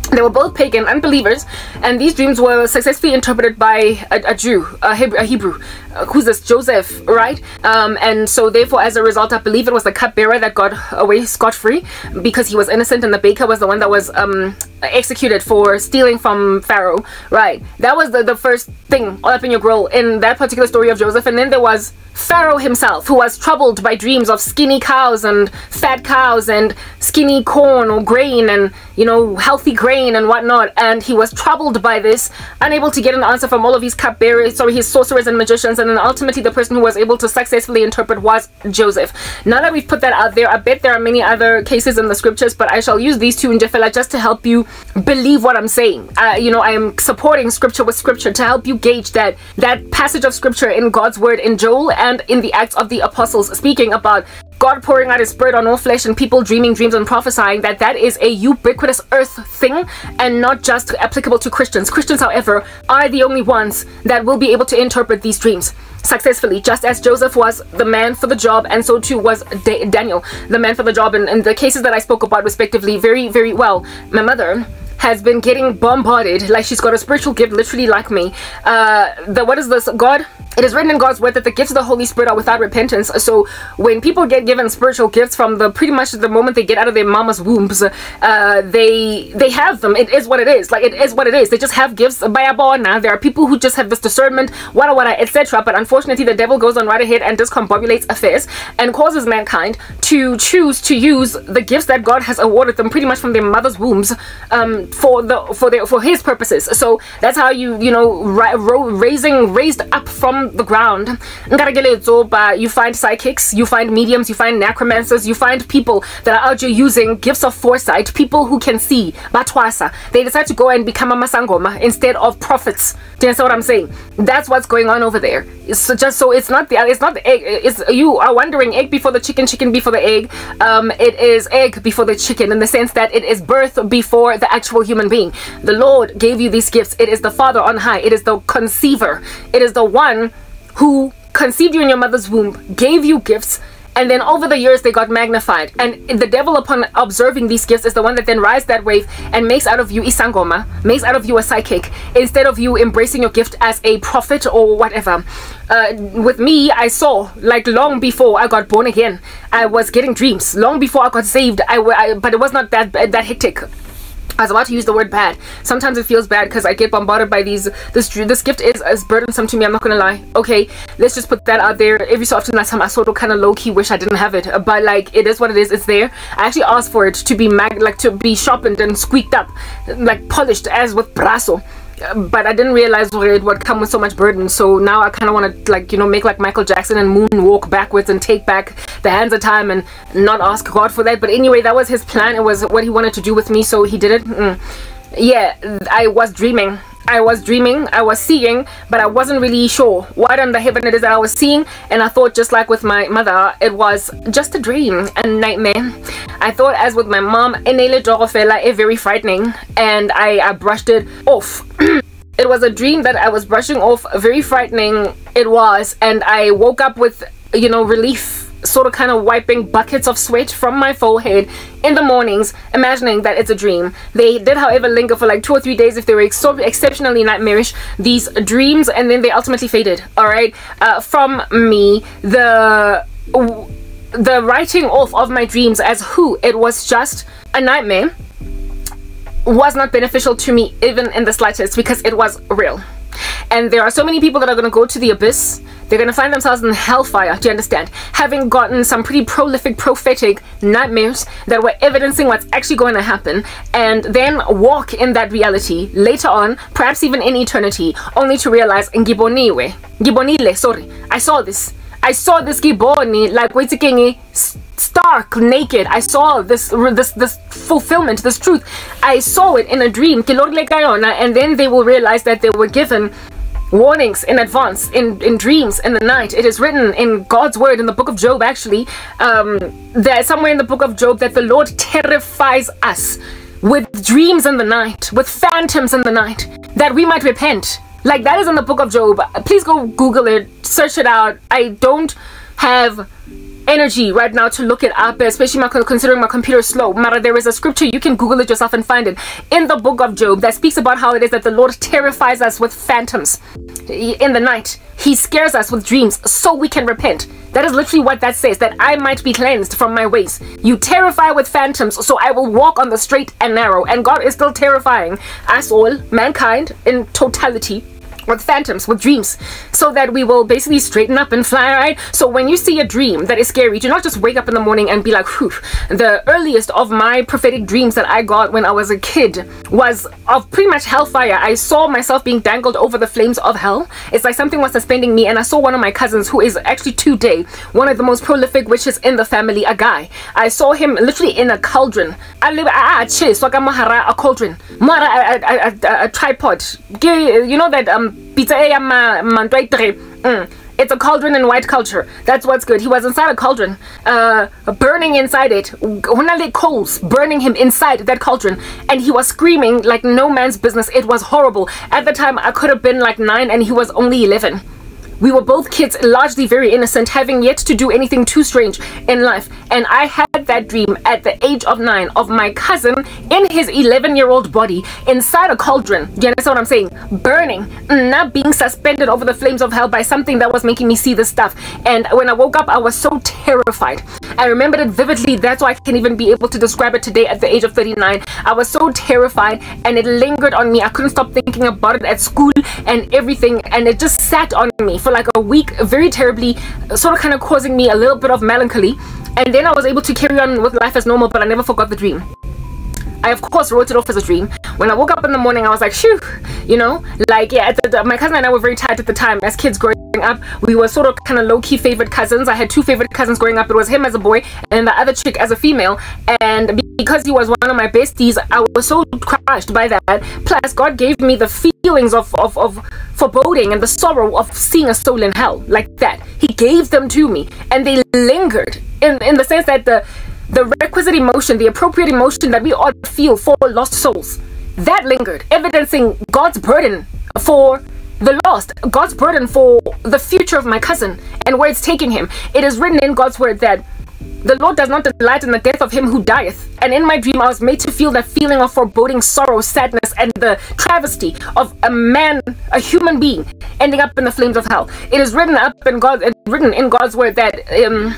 They were both pagan unbelievers, and these dreams were successfully interpreted by a, a Jew, a Hebrew, a Hebrew uh, who's this Joseph, right? Um, and so therefore, as a result, I believe it was the cupbearer that got away scot-free because he was innocent, and the baker was the one that was um, executed for stealing from Pharaoh, right? That was the, the first thing all up in your grill in that particular story of Joseph. And then there was Pharaoh himself, who was troubled by dreams of skinny cows and fat cows and skinny corn or grain and, you know, healthy grain and whatnot. And he was troubled by this, unable to get an answer from all of his cupbearers, sorry, his sorcerers and magicians. And then ultimately the person who was able to successfully interpret was Joseph. Now that we've put that out there, I bet there are many other cases in the scriptures, but I shall use these two in Jefela just to help you believe what I'm saying. Uh, you know, I am supporting scripture with scripture to help you gauge that that passage of scripture in God's word in Joel and And in the Acts of the Apostles, speaking about God pouring out his spirit on all flesh and people dreaming dreams and prophesying, that that is a ubiquitous earth thing and not just applicable to Christians. Christians, however, are the only ones that will be able to interpret these dreams successfully, just as Joseph was the man for the job, and so too was Da- Daniel, the man for the job, and, and the cases that I spoke about respectively very, very well. My mother has been getting bombarded, like she's got a spiritual gift literally like me. Uh, the, what is this? God, it is written in God's word that the gifts of the Holy Spirit are without repentance. So when people get given spiritual gifts from the pretty much the moment they get out of their mama's wombs, uh, they they have them. It is what it is. Like it is what it is. They just have gifts by abona. There are people who just have this discernment, wada wada, et cetera. But unfortunately the devil goes on right ahead and discombobulates affairs and causes mankind to choose to use the gifts that God has awarded them pretty much from their mother's wombs, um, for the for the for his purposes. So that's how you you know ra ro raising raised up from the ground. You find psychics, you find mediums, you find necromancers, you find people that are out here using gifts of foresight, people who can see. They decide to go and become a masangoma instead of prophets. Do you understand what I'm saying? That's what's going on over there. So just so it's not the it's not the egg. It's, you are wondering, egg before the chicken, chicken before the egg. Um, it is egg before the chicken, in the sense that it is birth before the actual human being. The Lord gave you these gifts. It is the Father on high. It is the conceiver. It is the one who conceived you in your mother's womb, gave you gifts, and then over the years they got magnified. And the devil, upon observing these gifts, is the one that then rides that wave and makes out of you isangoma, makes out of you a psychic, instead of you embracing your gift as a prophet or whatever. Uh, with me, I saw, like, long before I got born again, I was getting dreams. Long before I got saved, I, I but it was not that that hectic. I was about to use the word bad. Sometimes it feels bad because I get bombarded by these. This this gift is, is burdensome to me, I'm not gonna lie. Okay, let's just put that out there. Every so often, last time I sort of kind of low-key wish I didn't have it. But like, it is what it is, it's there. I actually asked for it to be mag like to be sharpened and squeaked up, like polished as with brasso. But I didn't realize it would come with so much burden. So now I kind of want to, like, you know, make like Michael Jackson and moonwalk backwards and take back the hands of time and not ask God for that. But anyway, that was his plan. It was what he wanted to do with me, so he did it. Mm. Yeah, I was dreaming. I was dreaming, I was seeing, but I wasn't really sure what under heaven it is that I was seeing. And I thought, just like with my mother, it was just a dream and nightmare. I thought, as with my mom, it's very frightening, and I, I brushed it off. It was a dream that I was brushing off, very frightening it was, and I woke up with, you know, relief, sort of kind of wiping buckets of sweat from my forehead in the mornings, imagining that it's a dream. They did, however, linger for like two or three days if they were ex exceptionally nightmarish, these dreams, and then they ultimately faded, all right, uh, from me. The the writing off of my dreams as who it was just a nightmare was not beneficial to me even in the slightest, because it was real. And there are so many people that are going to go to the abyss. They're going to find themselves in hellfire, do you understand? Having gotten some pretty prolific, prophetic nightmares that were evidencing what's actually going to happen, and then walk in that reality later on, perhaps even in eternity, only to realize, Ngiboniwe, Ngibonile, sorry, I saw this. I saw this Giboni, like Waitikenge, stark, naked. I saw this, this, this fulfillment, this truth. I saw it in a dream, and then they will realize that they were given warnings in advance, in, in dreams, in the night. It is written in God's word, in the book of Job, actually, um, that somewhere in the book of Job, that the Lord terrifies us with dreams in the night, with phantoms in the night, that we might repent. Like, that is in the book of Job. Please go Google it, search it out. I don't have energy right now to look it up, especially my, considering my computer is slow. Mara, there is a scripture, you can Google it yourself and find it, in the book of Job, that speaks about how it is that the Lord terrifies us with phantoms in the night. He scares us with dreams so we can repent. That is literally what that says, that I might be cleansed from my ways. You terrify with phantoms, so I will walk on the straight and narrow. And God is still terrifying us all, mankind in totality, with phantoms, with dreams, so that we will basically straighten up and fly, right? So when you see a dream that is scary, do not just wake up in the morning and be like, whew. The earliest of my prophetic dreams that I got when I was a kid was of pretty much hellfire. I saw myself being dangled over the flames of hell. It's like something was suspending me, and I saw one of my cousins, who is actually today one of the most prolific witches in the family, a guy. I saw him literally in a cauldron, a cauldron, a, a, a tripod, you know that, um, Mm. It's a cauldron in white culture. That's what's good. He was inside a cauldron, uh, burning inside it. Coals burning him inside that cauldron, and he was screaming like no man's business. It was horrible. At the time, I could have been like nine, and he was only eleven. We were both kids, largely very innocent, having yet to do anything too strange in life. And I had that dream at the age of nine of my cousin in his eleven-year-old body inside a cauldron. Do you understand what I'm saying? Burning, not being suspended over the flames of hell by something that was making me see this stuff. And when I woke up, I was so terrified. I remembered it vividly. That's why I can't even be able to describe it today at the age of thirty-nine. I was so terrified, and it lingered on me. I couldn't stop thinking about it at school and everything, and it just sat on me for like a week, very terribly, sort of kind of causing me a little bit of melancholy. And then I was able to carry on with life as normal, but I never forgot the dream. I of course wrote it off as a dream. When I woke up in the morning, I was like, phew, you know, like, yeah, the, the, my cousin and I were very tight at the time as kids growing up. We were sort of kind of low-key favorite cousins. I had two favorite cousins growing up. It was him as a boy and the other chick as a female, and because he was one of my besties, I was so crushed by that. Plus, God gave me the feelings of, of, of foreboding and the sorrow of seeing a soul in hell, like that. He gave them to me, and they lingered in, in the sense that the, the requisite emotion, the appropriate emotion that we ought to feel for lost souls, that lingered, evidencing God's burden for the lost, God's burden for the future of my cousin and where it's taking him. It is written in God's word that the Lord does not delight in the death of him who dieth. And in my dream, I was made to feel that feeling of foreboding, sorrow, sadness, and the travesty of a man, a human being, ending up in the flames of hell. It is written up in God, written in God's word that um,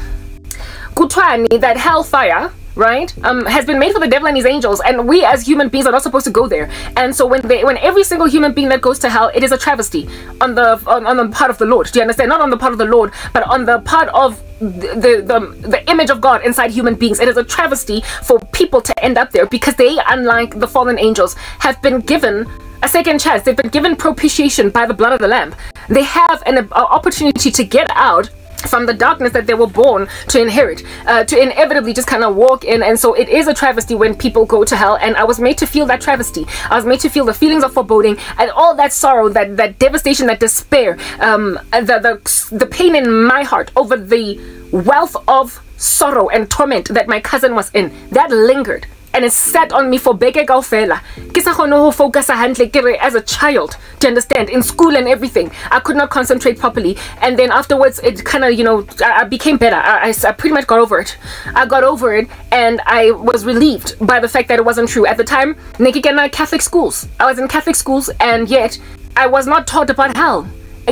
Kutwani, that hellfire, right, um, has been made for the devil and his angels, and we as human beings are not supposed to go there. And so when they, when every single human being that goes to hell, it is a travesty on the on, on the part of the Lord. Do you understand? Not on the part of the Lord, but on the part of The, the the image of God inside human beings. It is a travesty for people to end up there, because they, unlike the fallen angels, have been given a second chance. They've been given propitiation by the blood of the Lamb. They have an, an opportunity to get out from the darkness that they were born to inherit, uh, to inevitably just kind of walk in. And so it is a travesty when people go to hell, and I was made to feel that travesty. I was made to feel the feelings of foreboding and all that sorrow, that that devastation, that despair, um, the, the, the pain in my heart over the wealth of sorrow and torment that my cousin was in. That lingered, and it sat on me for beke kaofela. Ke sa kgone ho focus hantle ke re as a child, to understand, in school and everything. I could not concentrate properly, and then afterwards it kind of, you know, I, I became better. I, I, I pretty much got over it. I got over it, and I was relieved by the fact that it wasn't true. At the time, ne ke kena Catholic schools. I was in Catholic schools, and yet I was not taught about hell.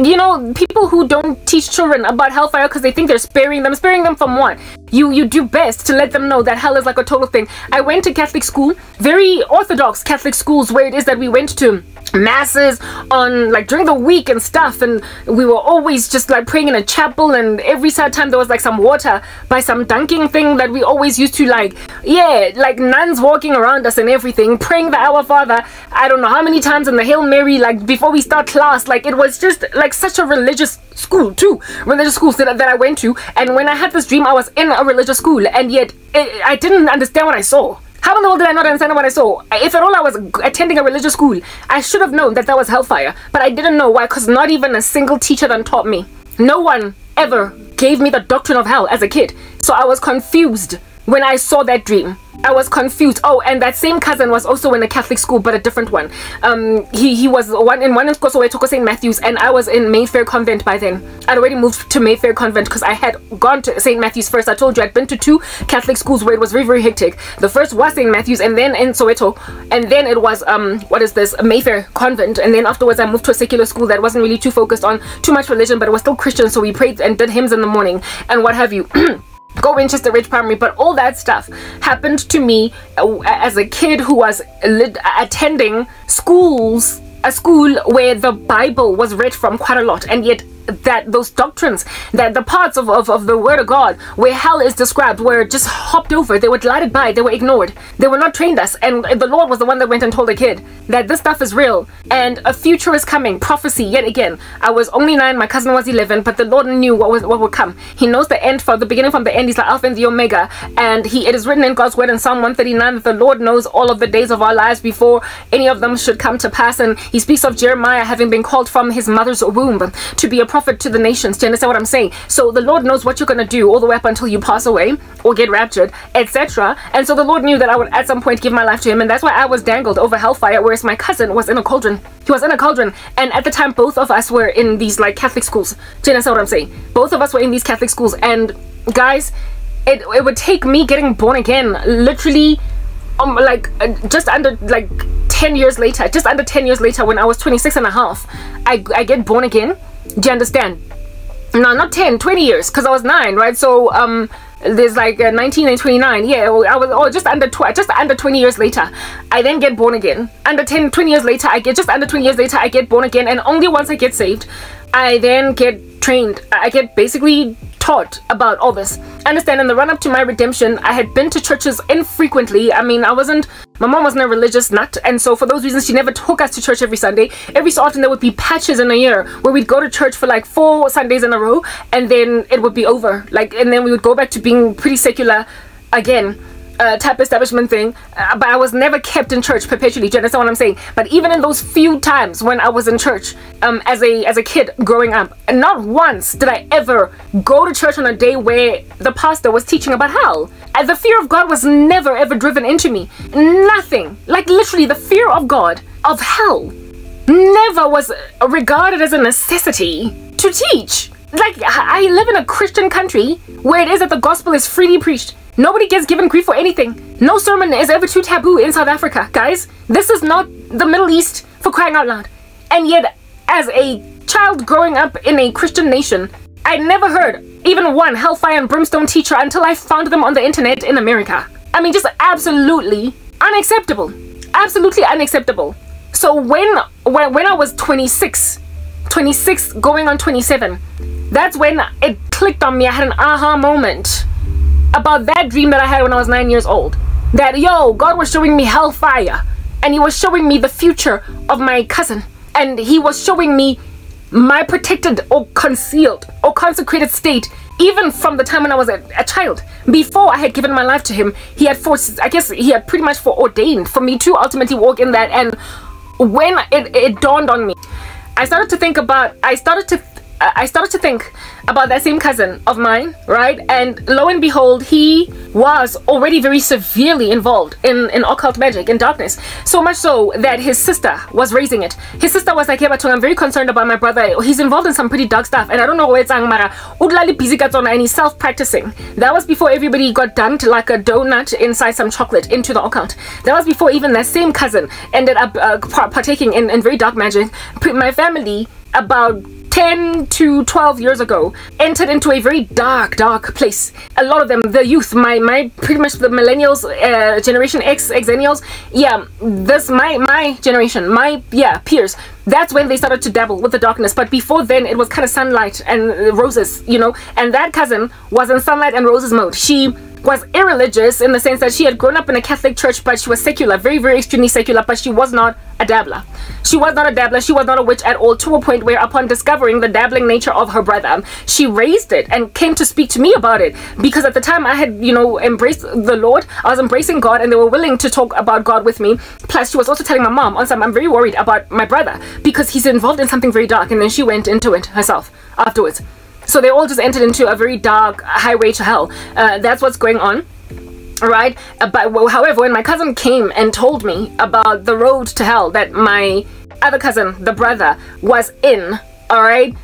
you know, people who don't teach children about hellfire because they think they're sparing them, sparing them from what? You you do best to let them know that hell is like a total thing. I went to Catholic school, very orthodox Catholic schools, where it is that we went to masses on like during the week and stuff, and we were always just like praying in a chapel, and every sad time there was like some water by some dunking thing that we always used to like, yeah, like nuns walking around us and everything, praying the Our Father, I don't know how many times, and the Hail Mary, like before we start class. Like it was just like such a religious school too, religious schools that, that I went to. And when I had this dream, I was in a religious school, and yet it, I didn't understand what I saw. How in the world did I not understand what I saw? If at all I was attending a religious school, I should have known that that was hellfire. But I didn't know why, because not even a single teacher then taught me. No one ever gave me the doctrine of hell as a kid. So I was confused when I saw that dream. I was confused. Oh, and that same cousin was also in a Catholic school, but a different one. Um, he, he was one in one in Kosoweto, Saint Matthew's, and I was in Mayfair Convent by then. I'd already moved to Mayfair Convent because I had gone to Saint Matthew's first. I told you I'd been to two Catholic schools where it was very, very hectic. The first was Saint Matthew's, and then in Soweto, and then it was, um, what is this, Mayfair Convent. And then afterwards I moved to a secular school that wasn't really too focused on too much religion, but it was still Christian, so we prayed and did hymns in the morning and what have you. Go Winchester Ridge Primary. But all that stuff happened to me as a kid who was attending schools, a school where the Bible was read from quite a lot, and yet that those doctrines, that the parts of, of, of the Word of God where hell is described were just hopped over. They were glided by, they were ignored, they were not trained us. And the Lord was the one that went and told the kid that this stuff is real and a future is coming. Prophecy yet again. I was only nine, my cousin was eleven, but the Lord knew what was what would come. He knows the end from the beginning from the end. He's like Alpha and the Omega, and he it is written in God's word in Psalm one thirty-nine that the Lord knows all of the days of our lives before any of them should come to pass. And he speaks of Jeremiah having been called from his mother's womb to be a prophet to the nations. Do you understand what I'm saying? So the Lord knows what you're going to do all the way up until you pass away or get raptured, et cetera. And so the Lord knew that I would at some point give my life to him, and that's why I was dangled over hellfire, whereas my cousin was in a cauldron. He was in a cauldron, and at the time both of us were in these like Catholic schools. Do you understand what I'm saying? Both of us were in these Catholic schools, and guys, it, it would take me getting born again literally um, like uh, just under like ten years later, just under ten years later when I was twenty-six and a half, I, I get born again. Do you understand? No, not ten, twenty years, because I was nine, right? So um there's like uh, nineteen and twenty-nine, yeah. I was oh, just under tw just under twenty years later I then get born again. Under ten twenty years later I get just under twenty years later I get born again. And only once I get saved, I then get trained, I get basically taught about all this. Understand, in the run-up to my redemption, I had been to churches infrequently. I mean, I wasn't, my mom wasn't a religious nut, and so for those reasons she never took us to church every Sunday. Every so often there would be patches in a year where we'd go to church for like four Sundays in a row, and then it would be over, like, and then we would go back to being pretty secular again, Uh, type establishment thing, uh, but I was never kept in church perpetually. Do you understand what I'm saying? But even in those few times when I was in church, um, as a as a kid growing up, not once did I ever go to church on a day where the pastor was teaching about hell. And the fear of God was never ever driven into me. Nothing. Like literally, the fear of God of hell never was regarded as a necessity to teach. Like, I live in a Christian country where it is that the gospel is freely preached. Nobody gets given grief for anything. No sermon is ever too taboo in South Africa, guys. This is not the Middle East, for crying out loud. And yet, as a child growing up in a Christian nation, I never heard even one hellfire and brimstone teacher until I found them on the internet in America. I mean, just absolutely unacceptable. Absolutely unacceptable. So when, when, when I was twenty-six, twenty-six going on twenty-seven, that's when it clicked on me. I had an aha moment about that dream that I had when I was nine years old, that yo, God was showing me hellfire, and he was showing me the future of my cousin, and he was showing me my protected or concealed or consecrated state. Even from the time when I was a, a child, before I had given my life to him, he had forced, I guess he had pretty much foreordained for me to ultimately walk in that. And when it, it dawned on me, I started to think about, I started to I started to think about that same cousin of mine, right? And lo and behold, he was already very severely involved in, in occult magic, in darkness. So much so that his sister was raising it. His sister was like, hey, but I'm very concerned about my brother. He's involved in some pretty dark stuff. And I don't know where it's Angmara. Udlali Pizikatsona, and he's self-practicing. That was before everybody got dumped like a donut inside some chocolate into the occult. That was before even that same cousin ended up uh, partaking in, in very dark magic. My family, about ten to twelve years ago entered into a very dark, dark place. A lot of them, the youth, my, my pretty much the millennials, uh, Generation X, Xennials, yeah, this, my, my generation, my, yeah, peers, that's when they started to dabble with the darkness. But before then, it was kind of sunlight and roses, you know, and that cousin was in sunlight and roses mode. She was irreligious in the sense that she had grown up in a Catholic church, but she was secular, very, very extremely secular, but she was not a dabbler. She was not a dabbler, she was not a witch at all, to a point where, upon discovering the dabbling nature of her brother, she raised it and came to speak to me about it, because at the time I had, you know, embraced the Lord, I was embracing God, and they were willing to talk about God with me. Plus, she was also telling my mom, "Also, I'm very worried about my brother because he's involved in something very dark," and then she went into it herself afterwards. So they all just entered into a very dark highway to hell. Uh, that's what's going on, right? But however, when my cousin came and told me about the road to hell that my other cousin, the brother, was in, all right,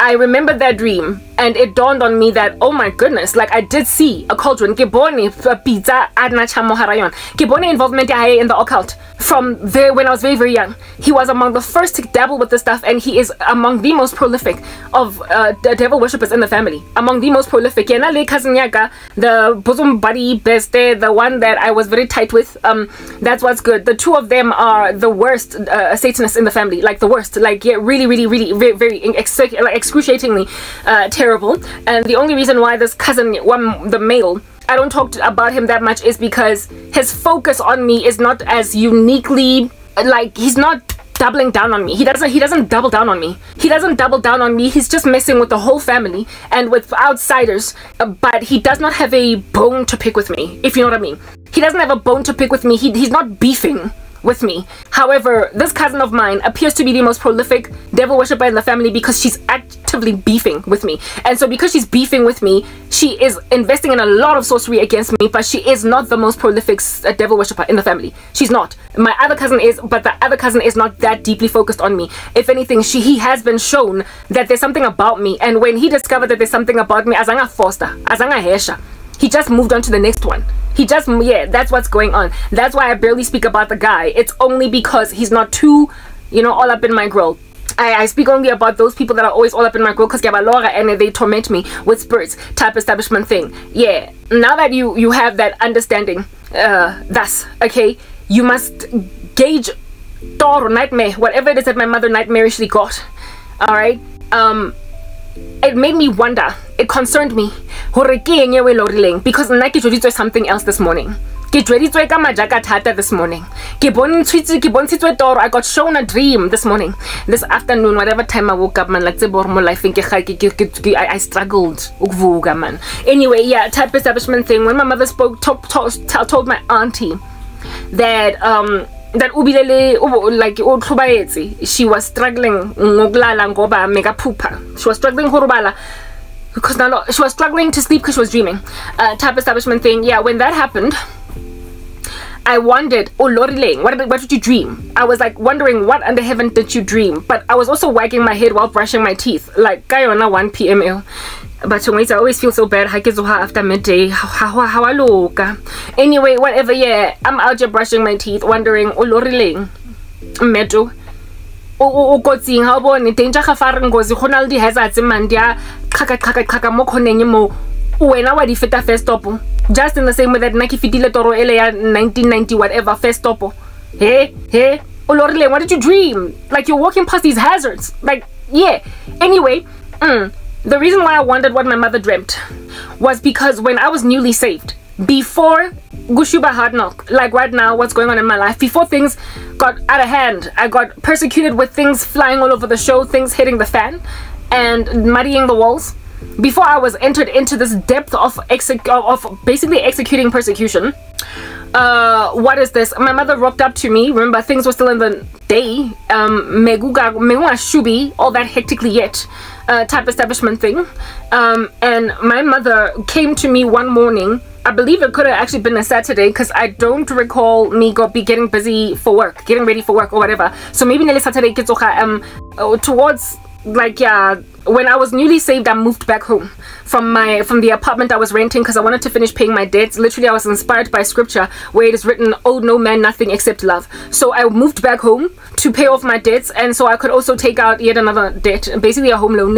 I remembered that dream, and it dawned on me that, oh my goodness, like, I did see a cauldron. Gibone pizza adnacha moharayon. Gibone involvement in the occult from there when I was very, very young. He was among the first to dabble with this stuff, and he is among the most prolific of uh, devil worshippers in the family. Among the most prolific. The bosom buddy beste, the one that I was very tight with, um, that's what's good. The two of them are the worst uh, Satanists in the family, like the worst, like, yeah, really, really, really, very, very ex like, excruciatingly uh, terrible. And the only reason why this cousin, one, the male, I don't talk about him that much, is because his focus on me is not as uniquely, like, he's not doubling down on me. He doesn't, he doesn't double down on me. He doesn't double down on me. He's just messing with the whole family and with outsiders, but he does not have a bone to pick with me, if you know what I mean. He doesn't have a bone to pick with me. He, he's not beefing with me. However, this cousin of mine appears to be the most prolific devil worshipper in the family, because she's actively beefing with me. And so because she's beefing with me, she is investing in a lot of sorcery against me, but she is not the most prolific devil worshipper in the family. She's not. My other cousin is, but the other cousin is not that deeply focused on me. If anything, she he has been shown that there's something about me, and when he discovered that there's something about me, Azanga Foster, Azanga Hesha, he just moved on to the next one. He just, yeah, that's what's going on. That's why I barely speak about the guy. It's only because he's not too, you know, all up in my grill. I, I speak only about those people that are always all up in my grill, because Gabalora, and they torment me with spirits type establishment thing. Yeah, now that you, you have that understanding, uh, thus, okay, you must gauge Thor nightmare, whatever it is that my mother nightmarishly got, all right? Um, it made me wonder. It concerned me, because I did something else this morning. This morning. I got shown a dream this morning. This afternoon, whatever time I woke up, man, like I struggled. Anyway, yeah, type establishment thing. When my mother spoke, talk, talk, told my auntie that um that like she was struggling. She was struggling. Because now she was struggling to sleep because she was dreaming, uh, type establishment thing. Yeah, when that happened, I wondered, oh Lordy Lang, what did, what did you dream? I was like wondering, what under heaven did you dream? But I was also wagging my head while brushing my teeth, like Guyana one P M L. But I always feel so bad after midday. Anyway, whatever. Yeah, I'm out here brushing my teeth, wondering, oh Lordy Lang, metal. Oh, oh, how about the danger of firing goes? Ronald has at the Mandia, Kaka Kaka Kaka Mokonemo, when our defeater first top. Just in the same way that Naki Fidile Toro Elea nineteen ninety, whatever, first top. Hey, hey, oh Lorele, what did you dream? Like you're walking past these hazards. Like, yeah. Anyway, mm, the reason why I wondered what my mother dreamt was because when I was newly saved, before Gushuba Hard Knock, like right now, what's going on in my life, before things got out of hand, I got persecuted with things flying all over the show, things hitting the fan and muddying the walls. Before I was entered into this depth of exec of basically executing persecution, uh what is this, my mother rocked up to me. Remember, things were still in the day, um meguga meguga shubi, all that hectically yet, uh type establishment thing, um and my mother came to me one morning. I believe it could have actually been a Saturday, because I don't recall me go be getting busy for work, getting ready for work or whatever. So maybe nearly Saturday, um, towards like, yeah, when I was newly saved, I moved back home from my from the apartment I was renting because I wanted to finish paying my debts. Literally, I was inspired by scripture where it is written, "Oh, no man, nothing except love." So I moved back home to pay off my debts, and so I could also take out yet another debt, basically a home loan.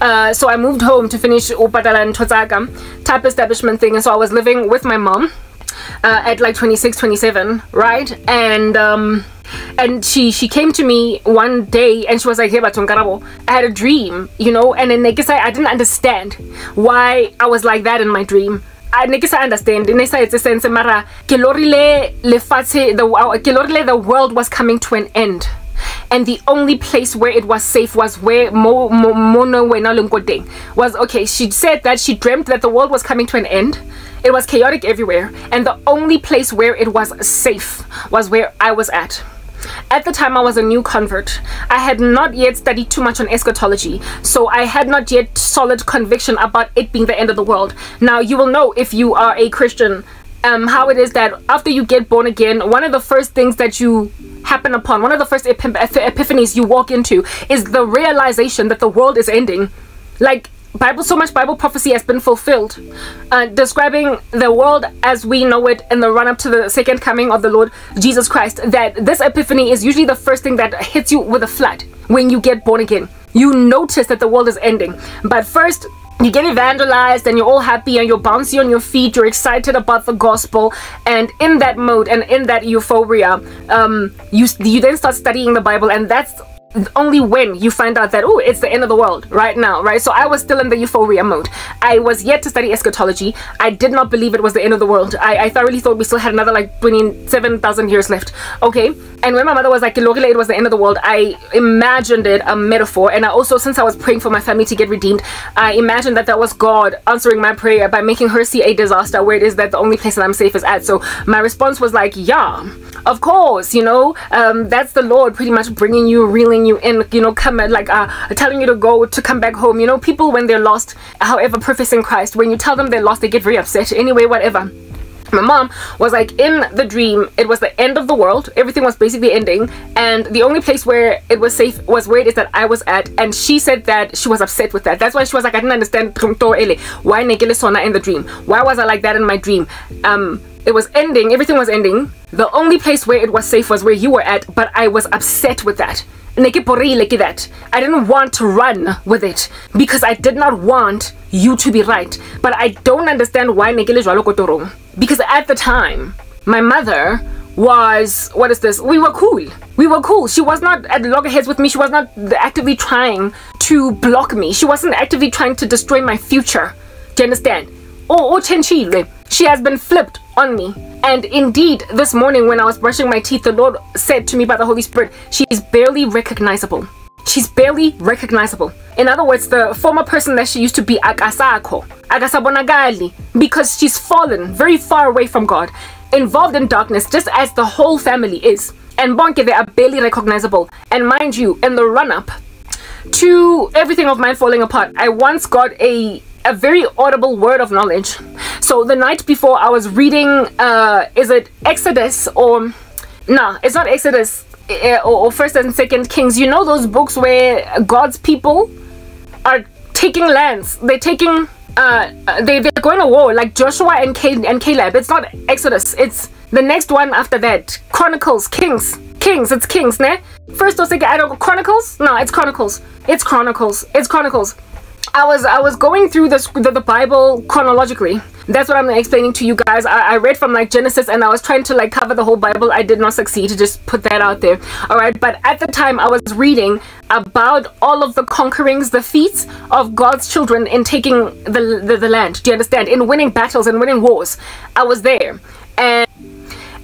Uh, so I moved home to finish type establishment thing, and so I was living with my mom uh, at like twenty-six, twenty-seven, right? And um and she she came to me one day and she was like, "Hey, I had a dream, you know, and then I guess I, I didn't understand why I was like that in my dream. I guess I understand in a sense mara the world was coming to an end, and the only place where it was safe was where mo mono was." Okay, she said that she dreamt that the world was coming to an end. It was chaotic everywhere, and the only place where it was safe was where I was at. At the time, I was a new convert. I had not yet studied too much on eschatology, so I had not yet solid conviction about it being the end of the world. Now, you will know if you are a Christian um, how it is that after you get born again, one of the first things that you happen upon, one of the first epip epiphanies you walk into is the realization that the world is ending. Like, Bible, so much Bible prophecy has been fulfilled, uh, describing the world as we know it in the run-up to the second coming of the Lord Jesus Christ, that this epiphany is usually the first thing that hits you with a flood when you get born again. You notice that the world is ending, but first you get evangelized and you're all happy and you're bouncy on your feet, you're excited about the gospel, and in that mode and in that euphoria, um, you, you then start studying the Bible, and that's only when you find out that, oh, it's the end of the world right now, right? So I was still in the euphoria mode. I was yet to study eschatology. I did not believe it was the end of the world. I, I thoroughly thought we still had another like twenty-seven thousand years left, okay? And when my mother was like, it was the end of the world, I imagined it a metaphor. And I also, since I was praying for my family to get redeemed, I imagined that that was God answering my prayer by making her see a disaster where it is that the only place that I'm safe is at. So my response was like, yeah, of course, you know, um, that's the Lord pretty much bringing you, reeling you in, you know, come like uh telling you to go to come back home. You know, people when they're lost, however, professing Christ, when you tell them they're lost, they get very upset. Anyway, whatever, my mom was like, in the dream it was the end of the world, everything was basically ending, and the only place where it was safe was where it is that I was at. And she said that she was upset with that. That's why she was like, I didn't understand why in the dream, why was I like that in my dream? Um it was ending, everything was ending, the only place where it was safe was where you were at, but I was upset with that. I didn't want to run with it because I did not want you to be right. But I don't understand why, because at the time my mother was, what is this, we were cool, we were cool. She was not at loggerheads with me. She was not actively trying to block me. She wasn't actively trying to destroy my future. Do you understand? She has been flipped on me. And indeed, this morning when I was brushing my teeth, the Lord said to me by the Holy Spirit, she is barely recognizable. She's barely recognizable. In other words, the former person that she used to be, akasako, akasabonagali, because she's fallen very far away from God, involved in darkness, just as the whole family is. And bonke, they are barely recognizable. And mind you, in the run-up to everything of mine falling apart, I once got a a very audible word of knowledge. So the night before, I was reading, uh, is it Exodus or, nah, it's not Exodus uh, or, or First and Second Kings. You know those books where God's people are taking lands. They're taking, uh, they, they're going to war, like Joshua and, Cal and Caleb. It's not Exodus, it's the next one after that. Chronicles, Kings, Kings, it's Kings, ne? First or Second, I don't, Chronicles? No, it's Chronicles, it's Chronicles, it's Chronicles. I was I was going through this, the, the Bible chronologically. That's what I'm explaining to you guys. I, I read from like Genesis, and I was trying to like cover the whole Bible. I did not succeed, to just put that out there. All right, but at the time I was reading about all of the conquerings, the feats of God's children in taking the, the, the land. Do you understand? In winning battles and winning wars. I was there. And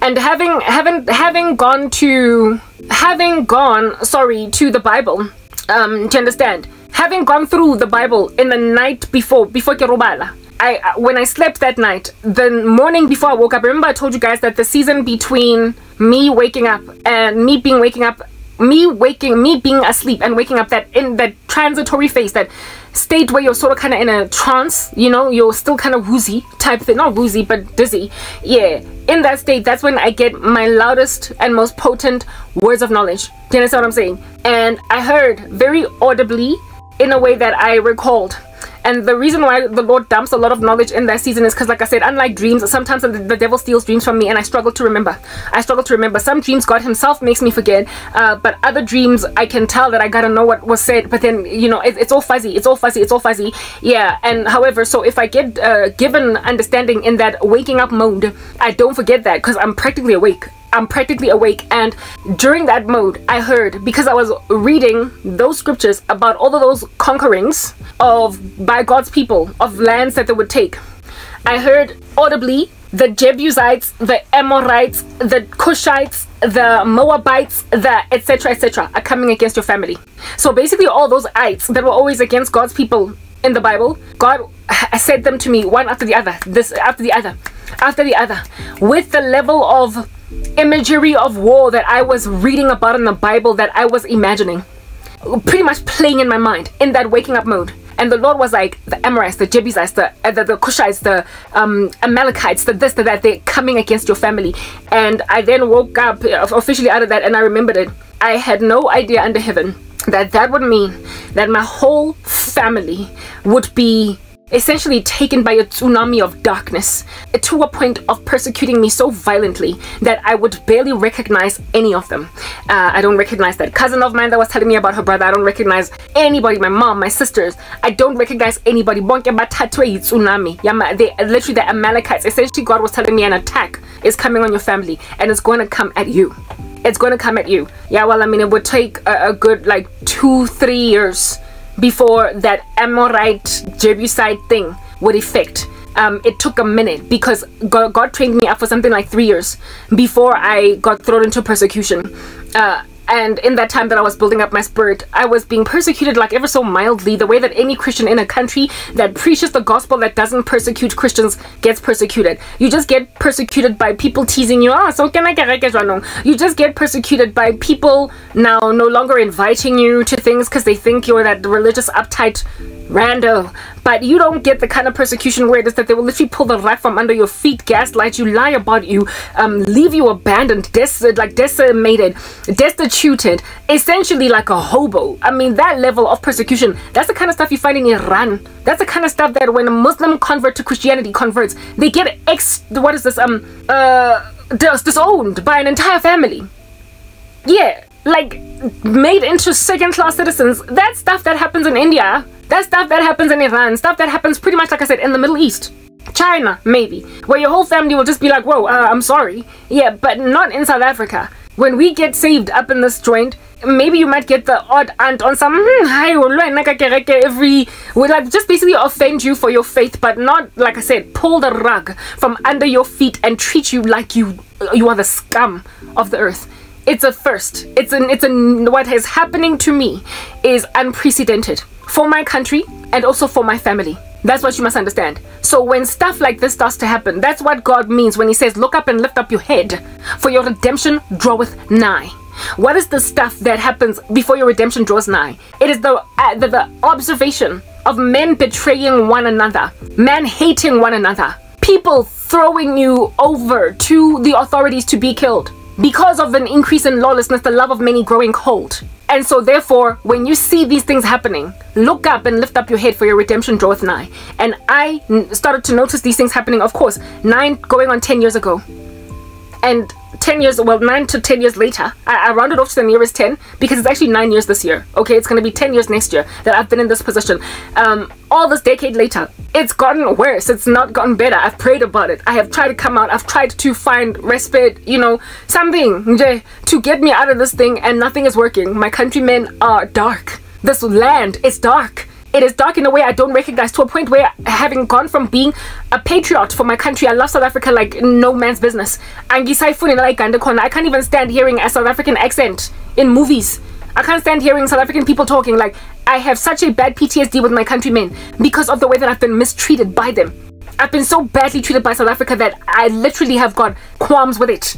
and having having having gone to having gone, sorry, to the Bible. Um, do you understand? Having gone through the Bible in the night before, before Kerubala, I, when I slept that night, the morning before I woke up, remember I told you guys that the season between me waking up and me being waking up me waking, me being asleep and waking up, that in that transitory phase, that state where you're sort of kind of in a trance, you know, you're still kind of woozy type thing, not woozy but dizzy, yeah, in that state, that's when I get my loudest and most potent words of knowledge. Do you understand what I'm saying? And I heard very audibly in a way that I recalled. And the reason why the Lord dumps a lot of knowledge in that season is because, like I said, unlike dreams, sometimes the, the devil steals dreams from me and I struggle to remember. I struggle to remember. Some dreams God himself makes me forget, uh, but other dreams I can tell that I gotta know what was said, but then, you know, it, it's all fuzzy, it's all fuzzy, it's all fuzzy. Yeah, and however, so if I get uh, given understanding in that waking up mode, I don't forget that because I'm practically awake. I'm practically awake. And during that mode, I heard, because I was reading those scriptures about all of those conquerings of by God's people of lands that they would take, I heard audibly the Jebusites, the Amorites, the Cushites, the Moabites, the etc, etc are coming against your family. So basically all those ites that were always against God's people in the Bible, God said them to me one after the other, this after the other, after the other, with the level of imagery of war that I was reading about in the Bible, that I was imagining, pretty much playing in my mind in that waking up mode. And the Lord was like, the Amorites, the Jebusites, the, uh, the, the Cushites, the um, Amalekites, the this, the that, they're coming against your family. And I then woke up officially out of that and I remembered it. I had no idea under heaven that that would mean that my whole family would be essentially taken by a tsunami of darkness to a point of persecuting me so violently that I would barely recognize any of them. Uh, I don't recognize that cousin of mine that was telling me about her brother. I don't recognize anybody, my mom, my sisters. I don't recognize anybody. Tsunami. They, literally the Amalekites. Essentially God was telling me an attack is coming on your family and it's going to come at you. It's going to come at you. Yeah, well, I mean, it would take a, a good like two, three years before that Amorite, Jebusite thing would affect. Um, it took a minute because God, God trained me up for something like three years before I got thrown into persecution. Uh, and in that time that I was building up my spirit, I was being persecuted like ever so mildly, the way that any Christian in a country that preaches the gospel that doesn't persecute Christians gets persecuted. You just get persecuted by people teasing you, oh, so can I get wrong? You just get persecuted by people now no longer inviting you to things because they think you're that religious uptight rando. But you don't get the kind of persecution where it is that they will literally pull the rug from under your feet, gaslight you, lie about you, um, leave you abandoned, des like decimated, destituted, essentially like a hobo. I mean, that level of persecution, that's the kind of stuff you find in Iran. That's the kind of stuff that when a Muslim convert to Christianity converts, they get ex, what is this, um, uh, dis disowned by an entire family. Yeah, like made into second-class citizens. That stuff that happens in India, that stuff that happens in Iran, stuff that happens pretty much, like I said, in the Middle East, China maybe, where your whole family will just be like, whoa, uh, I'm sorry. Yeah, but not in South Africa. When we get saved up in this joint, maybe you might get the odd aunt on some mm, every would like just basically offend you for your faith, but not, like I said, pull the rug from under your feet and treat you like you you are the scum of the earth. It's a first. It's an it's an what is happening to me is unprecedented for my country and also for my family. That's what you must understand. So when stuff like this starts to happen, that's what God means when he says, look up and lift up your head, for your redemption draweth nigh. What is the stuff that happens before your redemption draws nigh? It is the uh, the, the observation of men betraying one another, men hating one another, people throwing you over to the authorities to be killed. Because of an increase in lawlessness, the love of many growing cold. And so therefore, when you see these things happening, look up and lift up your head, for your redemption draweth nigh. And I started to notice these things happening, of course, nine going on ten years ago. And ten years, well, nine to ten years later, I, I rounded off to the nearest ten because it's actually nine years this year. Okay, it's going to be ten years next year that I've been in this position. Um, all this decade later, it's gotten worse. It's not gotten better. I've prayed about it. I have tried to come out. I've tried to find respite, you know, something to get me out of this thing, and nothing is working. My countrymen are dark. This land is dark. It is dark in a way I don't recognize, to a point where, having gone from being a patriot for my country, I love South Africa like no man's business. I can't even stand hearing a South African accent in movies. I can't stand hearing South African people talking. Like, I have such a bad P T S D with my countrymen because of the way that I've been mistreated by them. I've been so badly treated by South Africa that I literally have got qualms with it.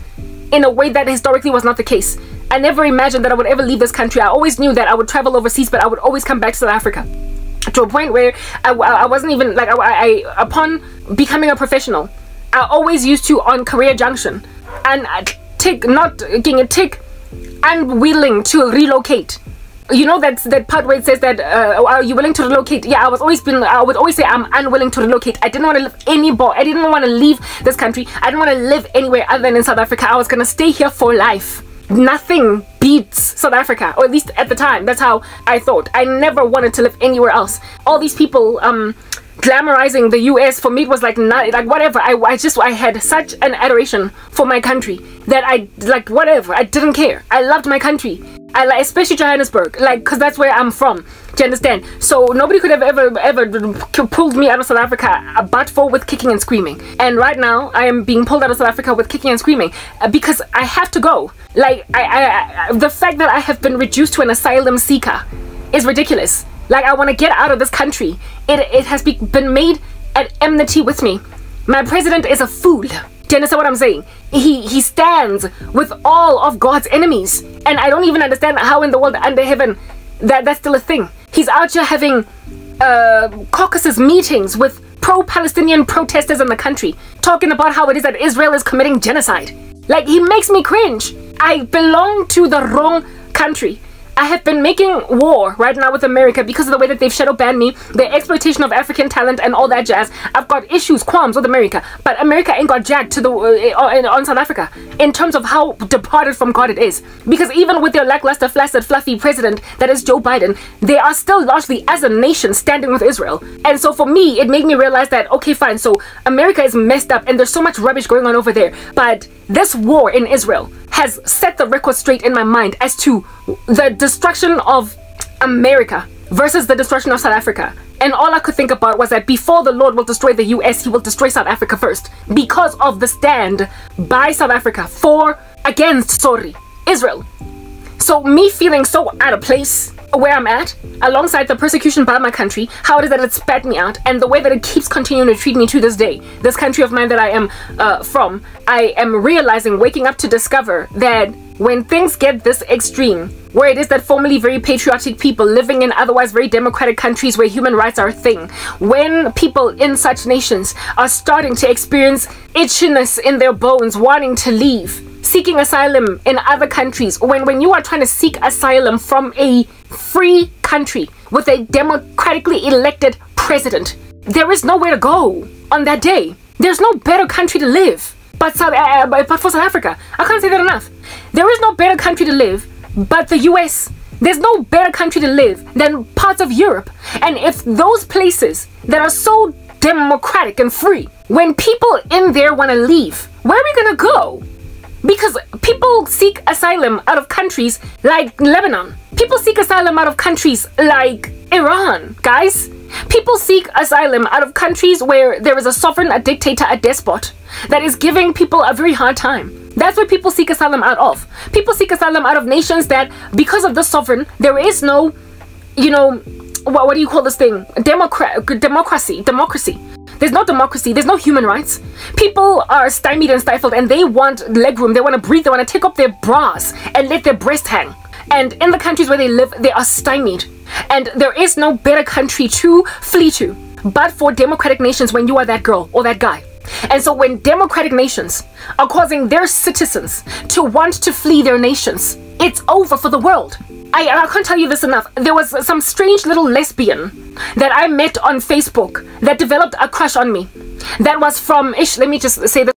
in a way that historically was not the case. I never imagined that I would ever leave this country. I always knew that I would travel overseas, but I would always come back to South Africa, to a point where I, I wasn't even like I, I upon becoming a professional, I always used to on Career Junction and tick not getting a tick unwilling to relocate. You know that that part where it says that uh, are you willing to relocate? Yeah, I was always been I would always say I'm unwilling to relocate. I didn't want to live anywhere. I didn't want to leave this country. I didn't want to live anywhere other than in South Africa. I was gonna stay here for life. Nothing beats South Africa, or at least at the time that's how I thought. I never wanted to live anywhere else. All these people um glamorizing the U S for me, it was like not like whatever. I, I just I had such an adoration for my country that I like whatever. I didn't care. I loved my country. I like especially Johannesburg, like because that's where I'm from. Do you understand? So nobody could have ever ever pulled me out of South Africa but for with kicking and screaming. And right now I am being pulled out of South Africa with kicking and screaming because I have to go. Like I, I, I the fact that I have been reduced to an asylum seeker is ridiculous. Like I want to get out of this country. It it has be, been made at enmity with me. My president is a fool. Do you understand what I'm saying? He he stands with all of God's enemies, and I don't even understand how in the world under heaven that that's still a thing. He's out here having uh, caucuses meetings with pro-Palestinian protesters in the country, talking about how it is that Israel is committing genocide. Like he makes me cringe. I belong to the wrong country. I have been making war right now with America because of the way that they've shadow banned me, their exploitation of African talent and all that jazz. I've got issues, qualms with America, but America ain't got jack to the uh, on South Africa in terms of how departed from God it is. Because even with their lackluster, flaccid, fluffy president that is Joe Biden, they are still largely as a nation standing with Israel. And so for me, it made me realize that, okay, fine, so America is messed up and there's so much rubbish going on over there, but this war in Israel has set the record straight in my mind as to the destruction of America versus the destruction of South Africa. And all I could think about was that before the Lord will destroy the U S, he will destroy South Africa first, because of the stand by South Africa for, against, sorry, Israel. So me feeling so out of place where I'm at, alongside the persecution by my country, how it is that it spat me out, and the way that it keeps continuing to treat me to this day, this country of mine that I am uh, from, I am realizing, waking up to discover that when things get this extreme, where it is that formerly very patriotic people living in otherwise very democratic countries where human rights are a thing, when people in such nations are starting to experience itchiness in their bones, wanting to leave, seeking asylum in other countries, when when you are trying to seek asylum from a free country with a democratically elected president, there is nowhere to go on that day. There's no better country to live but South, uh, but for South Africa. I can't say that enough. There is no better country to live but the U S. There's no better country to live than parts of Europe. And if those places that are so democratic and free, when people in there want to leave, where are we gonna go? Because people seek asylum out of countries like Lebanon. People seek asylum out of countries like Iran, guys. People seek asylum out of countries where there is a sovereign, a dictator, a despot that is giving people a very hard time. That's where people seek asylum out of. People seek asylum out of nations that, because of the sovereign, there is no, you know, what, what do you call this thing? Democra- democracy, democracy. There's no democracy, there's no human rights. People are stymied and stifled, and they want legroom, they want to breathe, they want to take up their bras and let their breast hang. And in the countries where they live, they are stymied. And there is no better country to flee to but for democratic nations when you are that girl or that guy. And so when democratic nations are causing their citizens to want to flee their nations, it's over for the world. I, I can't tell you this enough. There was some strange little lesbian that I met on Facebook that developed a crush on me. That was from Ish. Let me just say this.